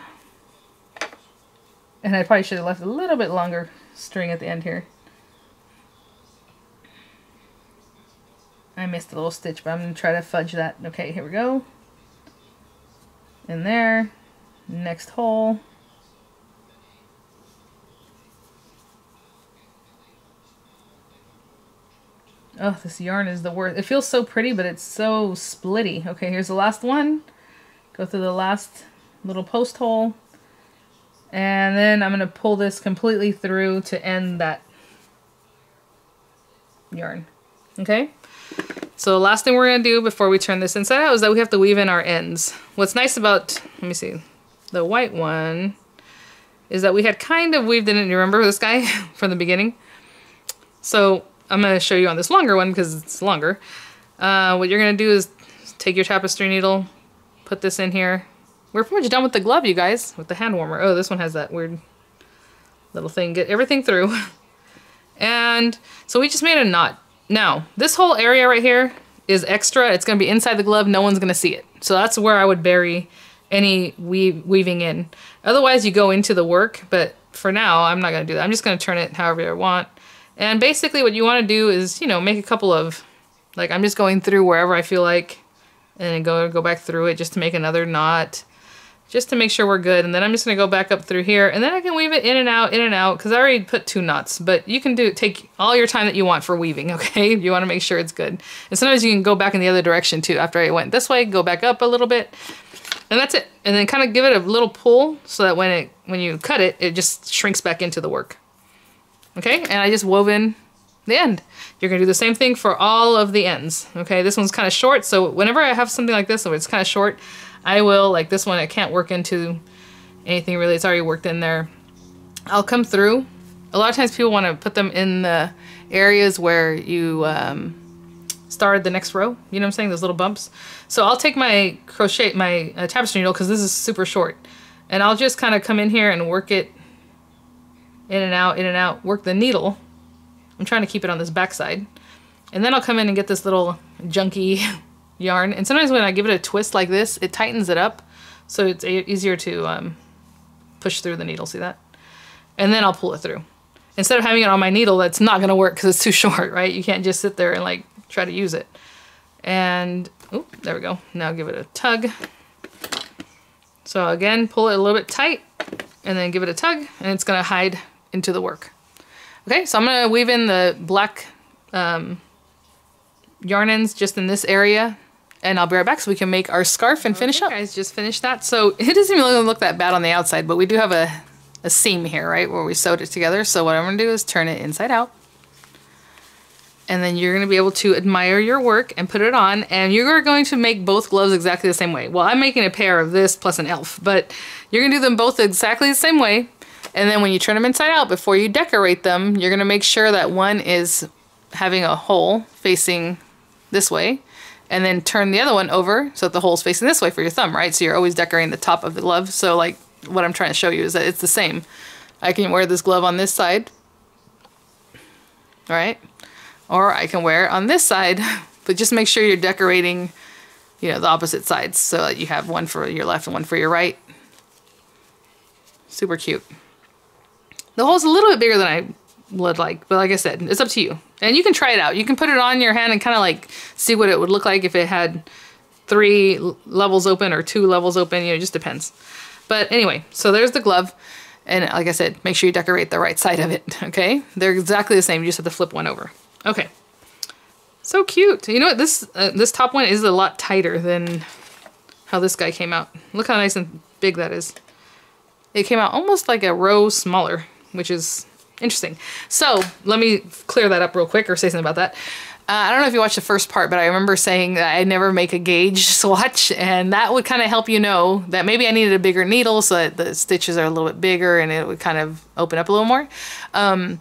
and I probably should have left a little bit longer string at the end here. I missed a little stitch, but I'm going to try to fudge that. Okay, here we go. In there. Next hole. Oh, this yarn is the worst. It feels so pretty, but it's so splitty. Okay, here's the last one. Go through the last little post hole. And then I'm going to pull this completely through to end that yarn. Okay? So the last thing we're going to do before we turn this inside out is that we have to weave in our ends. What's nice about, let me see, the white one is that we had kind of weaved in it. You remember this guy from the beginning? So I'm going to show you on this longer one because it's longer. Uh, what you're going to do is take your tapestry needle, put this in here. We're pretty much done with the glove, you guys, with the hand warmer. Oh, this one has that weird little thing. Get everything through. And so we just made a knot. Now, this whole area right here is extra. It's going to be inside the glove. No one's going to see it. So that's where I would bury any weave weaving in. Otherwise, you go into the work. But for now, I'm not going to do that. I'm just going to turn it however I want. And basically what you want to do is, you know, make a couple of, like, I'm just going through wherever I feel like, and then go, go back through it just to make another knot. just to make sure we're good. And then I'm just gonna go back up through here, and then I can weave it in and out, in and out, because I already put two knots, but you can do take all your time that you want for weaving, okay? You wanna make sure it's good. And sometimes you can go back in the other direction too. After I went this way, go back up a little bit, and that's it. And then kind of give it a little pull so that when it when you cut it, it just shrinks back into the work. Okay, and I just wove in the end. You're gonna do the same thing for all of the ends, okay? This one's kind of short, so whenever I have something like this, so it's kind of short, I will, like this one, I can't work into anything really, it's already worked in there. I'll come through. A lot of times people wanna put them in the areas where you um, started the next row, you know what I'm saying, those little bumps. So I'll take my crochet, my uh, tapestry needle, because this is super short, and I'll just kind of come in here and work it in and out, in and out, work the needle. I'm trying to keep it on this back side. And then I'll come in and get this little junky yarn. And sometimes when I give it a twist like this, it tightens it up, so it's easier to um, push through the needle, see that? And then I'll pull it through. Instead of having it on my needle, that's not gonna work because it's too short, right? You can't just sit there and like try to use it. And, oh, there we go. Now give it a tug. So again, pull it a little bit tight and then give it a tug, and it's gonna hide into the work. Okay, so I'm gonna weave in the black um, yarn ends just in this area, and I'll be right back so we can make our scarf and finish okay, up. Guys, just finished that. So it doesn't even look that bad on the outside, but we do have a, a seam here, right, where we sewed it together. So what I'm gonna do is turn it inside out. And then you're gonna be able to admire your work and put it on, and you're going to make both gloves exactly the same way. Well, I'm making a pair of this plus an elf, but you're gonna do them both exactly the same way. And then when you turn them inside out, before you decorate them, you're gonna make sure that one is having a hole facing this way, and then turn the other one over so that the hole's facing this way for your thumb, right? So you're always decorating the top of the glove. So like what I'm trying to show you is that it's the same. I can wear this glove on this side, all right? Or I can wear it on this side, but just make sure you're decorating, you know, the opposite sides so that you have one for your left and one for your right. Super cute. The hole's a little bit bigger than I would like, but like I said, it's up to you. And you can try it out. You can put it on your hand and kind of like see what it would look like if it had three levels open or two levels open, you know, it just depends. But anyway, so there's the glove. And like I said, make sure you decorate the right side of it, okay? They're exactly the same, you just have to flip one over. Okay, so cute. You know what, this, uh, this top one is a lot tighter than how this guy came out. Look how nice and big that is. It came out almost like a row smaller, which is interesting. So let me clear that up real quick or say something about that. Uh, I don't know if you watched the first part, but I remember saying that I never make a gauge swatch, and that would kind of help you know that maybe I needed a bigger needle so that the stitches are a little bit bigger and it would kind of open up a little more. Um,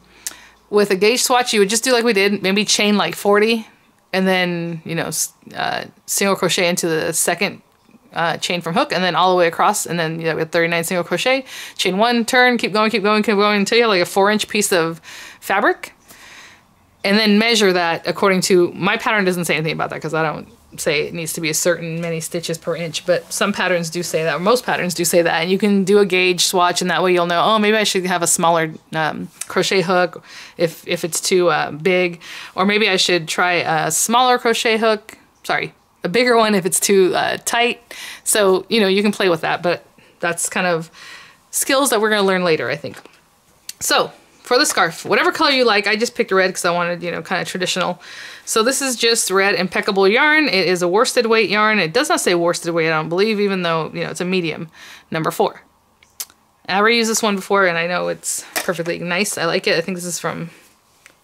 with a gauge swatch, you would just do like we did, maybe chain like forty, and then, you know, uh, single crochet into the second Uh, chain from hook, and then all the way across, and then you have thirty-nine single crochet, chain one, turn, keep going, keep going, keep going until you have like a four inch piece of fabric, and then measure that according to my pattern. Doesn't say anything about that because I don't say it needs to be a certain many stitches per inch, but some patterns do say that, or most patterns do say that, and you can do a gauge swatch, and that way you'll know, oh, maybe I should have a smaller um, crochet hook if, if it's too uh, big, or maybe I should try a smaller crochet hook, sorry, a bigger one if it's too uh, tight. So, you know, you can play with that, but that's kind of skills that we're gonna learn later, I think. So, for the scarf, whatever color you like, I just picked red because I wanted, you know, kind of traditional. So this is just red impeccable yarn. It is a worsted weight yarn. It does not say worsted weight, I don't believe, even though, you know, it's a medium, number four. I already used this one before, and I know it's perfectly nice. I like it. I think this is from,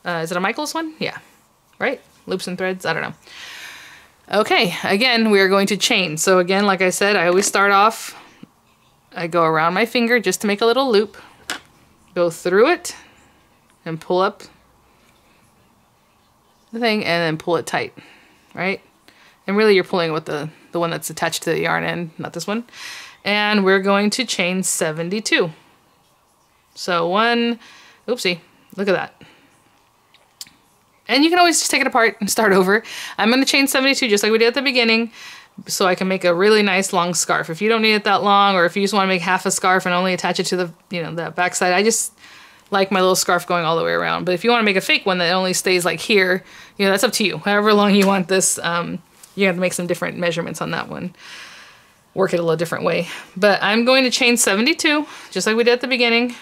uh, is it a Michaels one? Yeah, right? Loops and Threads, I don't know. Okay, again, we are going to chain. So again, like I said, I always start off, I go around my finger just to make a little loop, go through it and pull up the thing and then pull it tight, right? And really you're pulling with the, the one that's attached to the yarn end, not this one. And we're going to chain seventy-two. So one, oopsie, look at that. And you can always just take it apart and start over. I'm gonna chain seventy-two just like we did at the beginning so I can make a really nice long scarf. If you don't need it that long, or if you just wanna make half a scarf and only attach it to the, you know, the back side, I just like my little scarf going all the way around. But if you wanna make a fake one that only stays like here, you know, that's up to you. However long you want this, um, you have to make some different measurements on that one. work it a little different way. But I'm going to chain seventy-two, just like we did at the beginning,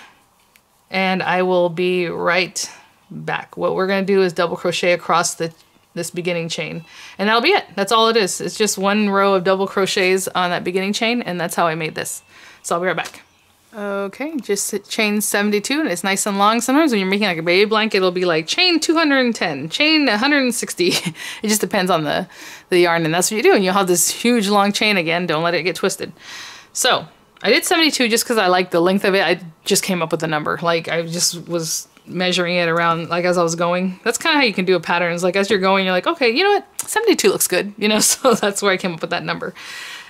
and I will be right back. What we're gonna do is double crochet across the this beginning chain, and that'll be it. That's all it is. It's just one row of double crochets on that beginning chain, and that's how I made this. So I'll be right back. Okay, just chain seventy-two, and it's nice and long. Sometimes when you're making like a baby blanket, it'll be like chain two hundred ten, chain one hundred sixty. It just depends on the, the yarn, and that's what you do, and you'll have this huge long chain again. Don't let it get twisted. So I did seventy-two just because I like the length of it. I just came up with a number. Like I just was measuring it around like as I was going. That's kind of how you can do a pattern. It's like as you're going, you're like, okay, you know what? seventy-two looks good, you know? So that's where I came up with that number.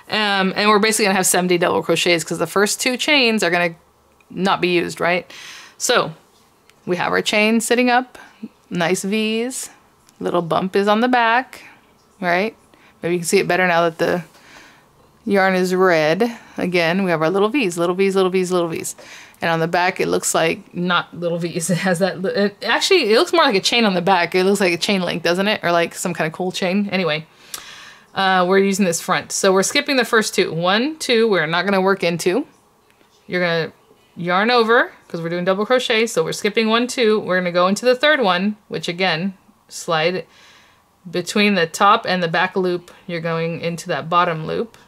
Um, and we're basically gonna have seventy double crochets because the first two chains are gonna not be used, right? So we have our chain sitting up, nice V's, little bump is on the back, right? Maybe you can see it better now that the yarn is red. Again, we have our little V's, little V's, little V's, little V's. And on the back, it looks like not little V's. It has that, it, actually, it looks more like a chain on the back. It looks like a chain link, doesn't it? Or like some kind of cool chain. Anyway, uh, we're using this front. So we're skipping the first two. One, two, we're not gonna work into. You're gonna yarn over, because we're doing double crochet. So we're skipping one, two. We're gonna go into the third one, which again, slide between the top and the back loop. You're going into that bottom loop,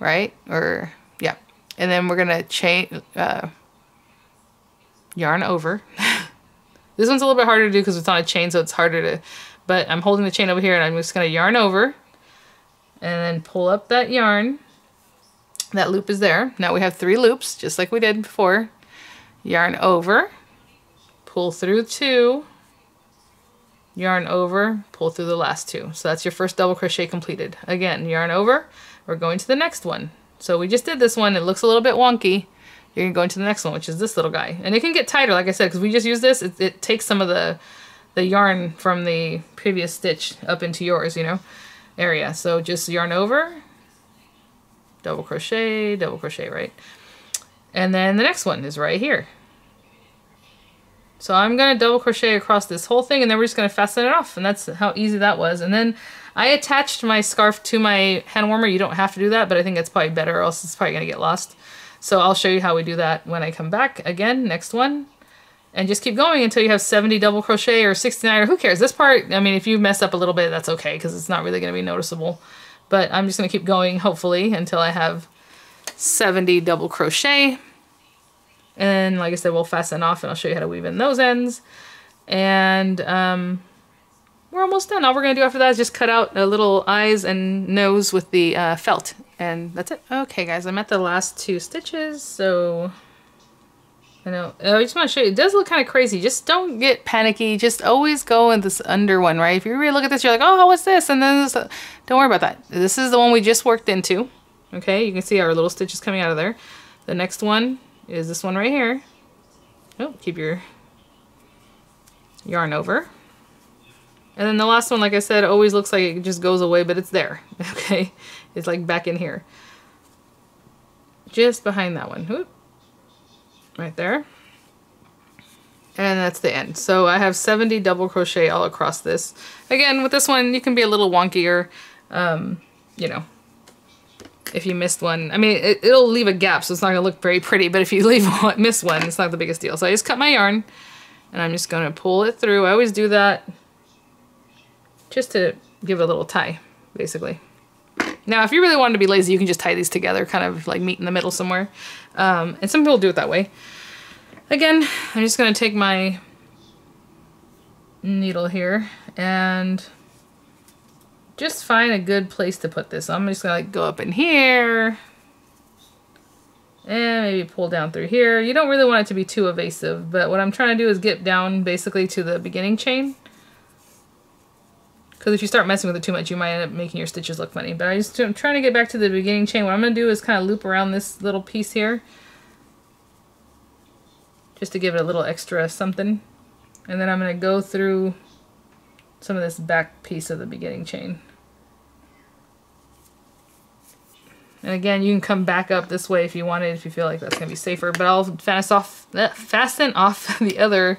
right? Or, yeah. And then we're gonna chain, uh, yarn over. This one's a little bit harder to do because it's on a chain, so it's harder to, but I'm holding the chain over here and I'm just gonna yarn over and then pull up that yarn. That loop is there. Now we have three loops, just like we did before. Yarn over, pull through two, yarn over, pull through the last two. So that's your first double crochet completed. Again, yarn over, we're going to the next one. So we just did this one, it looks a little bit wonky. You're gonna go into the next one, which is this little guy. And it can get tighter, like I said, because we just used this, it, it takes some of the the yarn from the previous stitch up into yours, you know, area. So just yarn over, double crochet, double crochet, right? And then the next one is right here. So I'm gonna double crochet across this whole thing, and then we're just gonna fasten it off, and that's how easy that was. And then I attached my scarf to my hand warmer. You don't have to do that, but I think that's probably better, or else it's probably gonna get lost. So I'll show you how we do that when I come back. Again, next one. And just keep going until you have seventy double crochet or sixty-nine, or who cares? This part, I mean, if you mess up a little bit, that's okay, because it's not really going to be noticeable. But I'm just going to keep going, hopefully, until I have seventy double crochet. And like I said, we'll fasten off, and I'll show you how to weave in those ends. And um, we're almost done. All we're going to do after that is just cut out the little eyes and nose with the uh, felt. And that's it. Okay, guys, I'm at the last two stitches, so I know. I just want to show you, it does look kind of crazy. Just don't get panicky. Just always go in this under one, right? If you really look at this, you're like, oh, what's this? And then this, don't worry about that. This is the one we just worked into. Okay, you can see our little stitches coming out of there. The next one is this one right here. Oh, keep your yarn over. And then the last one, like I said, always looks like it just goes away, but it's there, okay? It's like back in here. Just behind that one, whoop, right there. And that's the end. So I have seventy double crochet all across this. Again, with this one, you can be a little wonkier, um, you know, if you missed one. I mean, it, it'll leave a gap, so it's not gonna look very pretty, but if you leave one, miss one, it's not the biggest deal. So I just cut my yarn, and I'm just gonna pull it through. I always do that, just to give it a little tie, basically. Now, if you really wanted to be lazy, you can just tie these together, kind of like meet in the middle somewhere. Um, and some people do it that way. Again, I'm just gonna take my needle here and just find a good place to put this. I'm just gonna like go up in here and maybe pull down through here. You don't really want it to be too evasive, but what I'm trying to do is get down basically to the beginning chain. Because if you start messing with it too much, you might end up making your stitches look funny. But I just, I'm trying to get back to the beginning chain. What I'm going to do is kind of loop around this little piece here, just to give it a little extra something. And then I'm going to go through some of this back piece of the beginning chain. And again, you can come back up this way if you wanted, if you feel like that's going to be safer. But I'll fasten off, fasten off the other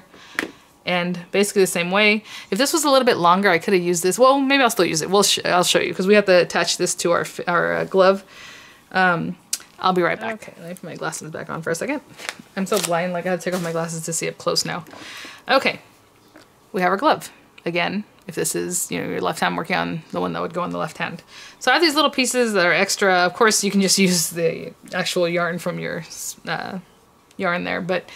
and basically the same way. If this was a little bit longer, I could have used this. Well, maybe I'll still use it. We'll sh I'll show you, because we have to attach this to our, our uh, glove. Um, I'll be right back. Okay, let me put my glasses back on for a second. I'm so blind, like I had to take off my glasses to see up close now. Okay, we have our glove. Again, if this is, you know, your left hand working on the one that would go on the left hand. So I have these little pieces that are extra. Of course, you can just use the actual yarn from your uh, yarn there, but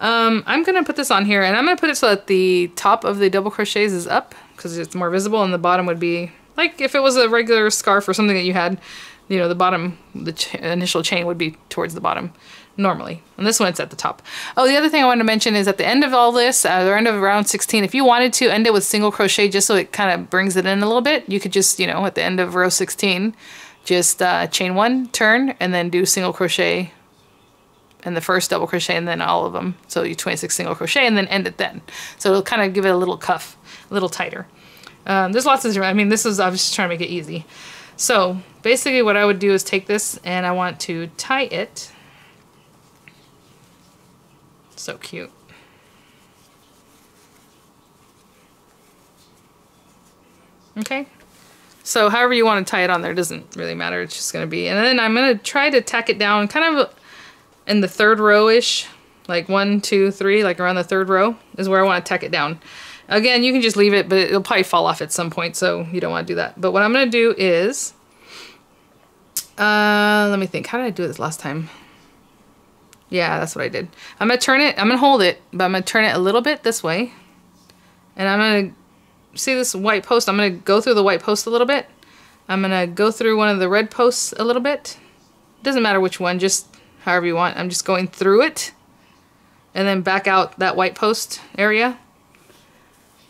um, I'm gonna put this on here, and I'm gonna put it so that the top of the double crochets is up, because it's more visible, and the bottom would be, like if it was a regular scarf or something that you had, you know, the bottom, the ch initial chain would be towards the bottom normally. And this one, it's at the top. Oh, the other thing I wanted to mention is at the end of all this, at uh, the end of round sixteen, if you wanted to end it with single crochet just so it kind of brings it in a little bit, you could just, you know, at the end of row sixteen, just uh, chain one, turn, and then do single crochet and the first double crochet and then all of them. So you twenty-six single crochet and then end it then. So it'll kind of give it a little cuff, a little tighter. Um, there's lots of different, I mean, this is, I was just trying to make it easy. So basically what I would do is take this and I want to tie it. So cute. Okay. So however you want to tie it on there, it doesn't really matter. It's just going to be, and then I'm going to try to tack it down kind of in the third row-ish, like one, two, three, like around the third row is where I want to tack it down. Again, you can just leave it, but it'll probably fall off at some point, so you don't want to do that. But what I'm going to do is, uh, let me think. How did I do this last time? Yeah, that's what I did. I'm going to turn it, I'm going to hold it, but I'm going to turn it a little bit this way. And I'm going to, see this white post, I'm going to go through the white post a little bit. I'm going to go through one of the red posts a little bit. Doesn't matter which one, just however you want. I'm just going through it and then back out that white post area.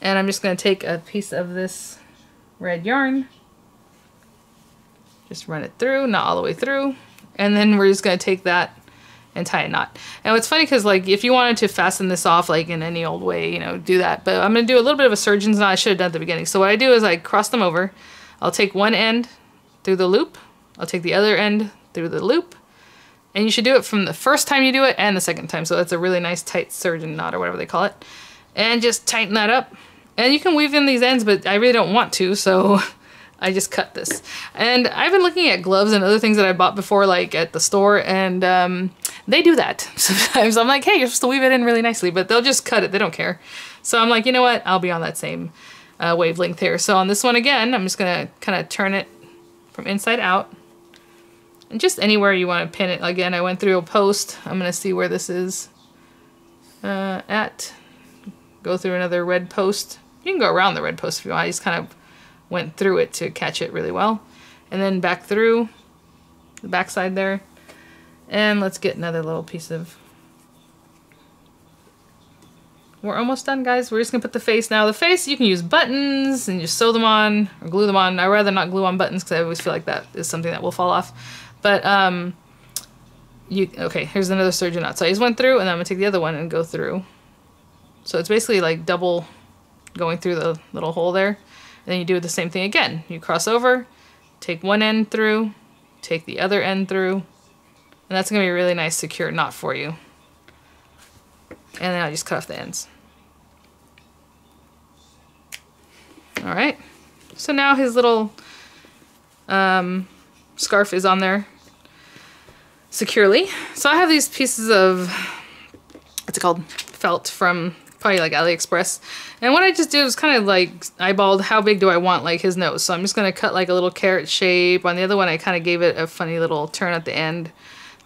And I'm just going to take a piece of this red yarn, just run it through, not all the way through, and then we're just going to take that and tie a knot. And it's funny because, like, if you wanted to fasten this off like in any old way, you know, do that. But I'm going to do a little bit of a surgeon's knot. I should have done at the beginning. So what I do is I cross them over. I'll take one end through the loop. I'll take the other end through the loop. And you should do it from the first time you do it and the second time. So that's a really nice tight surgeon knot or whatever they call it. And just tighten that up. And you can weave in these ends, but I really don't want to, so I just cut this. And I've been looking at gloves and other things that I bought before, like at the store, and um, they do that sometimes. I'm like, hey, you're supposed to weave it in really nicely, but they'll just cut it. They don't care. So I'm like, you know what? I'll be on that same uh, wavelength here. So on this one again, I'm just going to kind of turn it from inside out. And just anywhere you want to pin it. Again, I went through a post. I'm going to see where this is uh, at. Go through another red post. You can go around the red post if you want. I just kind of went through it to catch it really well. And then back through the back side there. And let's get another little piece of... We're almost done, guys. We're just going to put the face now. The face, you can use buttons and just sew them on or glue them on. I'd rather not glue on buttons because I always feel like that is something that will fall off. But, um, you okay, here's another surgeon knot. So I just went through and I'm going to take the other one and go through. So it's basically like double... going through the little hole there, and then you do the same thing again. You cross over, take one end through, take the other end through, and that's going to be a really nice secure knot for you. And then I just cut off the ends. All right, so now his little um, scarf is on there securely. So I have these pieces of, what's it called, felt from probably like AliExpress. And what I just did was kind of like eyeballed how big do I want like his nose. So I'm just going to cut like a little carrot shape. On the other one, I kind of gave it a funny little turn at the end.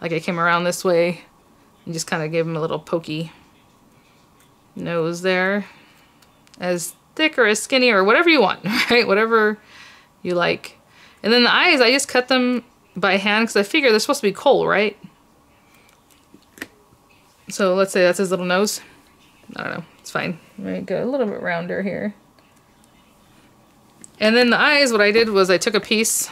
Like I came around this way and just kind of gave him a little pokey nose there. As thick or as skinny or whatever you want, right? Whatever you like. And then the eyes, I just cut them by hand because I figure they're supposed to be coal, right? So let's say that's his little nose. I don't know. It's fine. All right, go a little bit rounder here. And then the eyes, what I did was I took a piece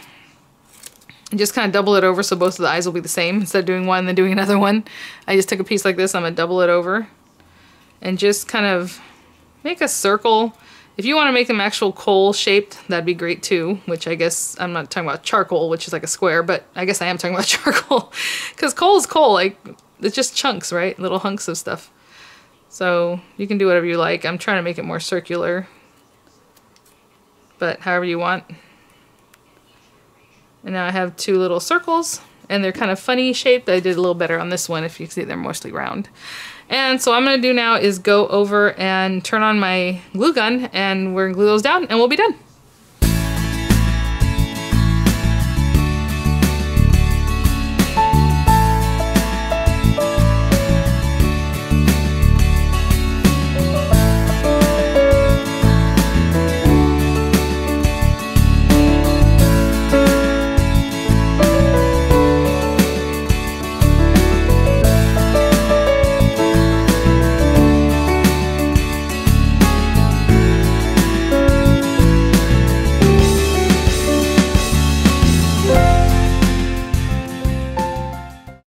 and just kind of double it over so both of the eyes will be the same. Instead of doing one and then doing another one, I just took a piece like this. I'm going to double it over and just kind of make a circle. If you want to make them actual coal shaped, that'd be great too, which I guess I'm not talking about charcoal, which is like a square, but I guess I am talking about charcoal because coal is coal. Like it's just chunks, right? Little hunks of stuff. So you can do whatever you like. I'm trying to make it more circular, but however you want. And now I have two little circles and they're kind of funny shaped. I did a little better on this one. If you see, they're mostly round. And so what I'm gonna do now is go over and turn on my glue gun, and we're gonna glue those down and we'll be done.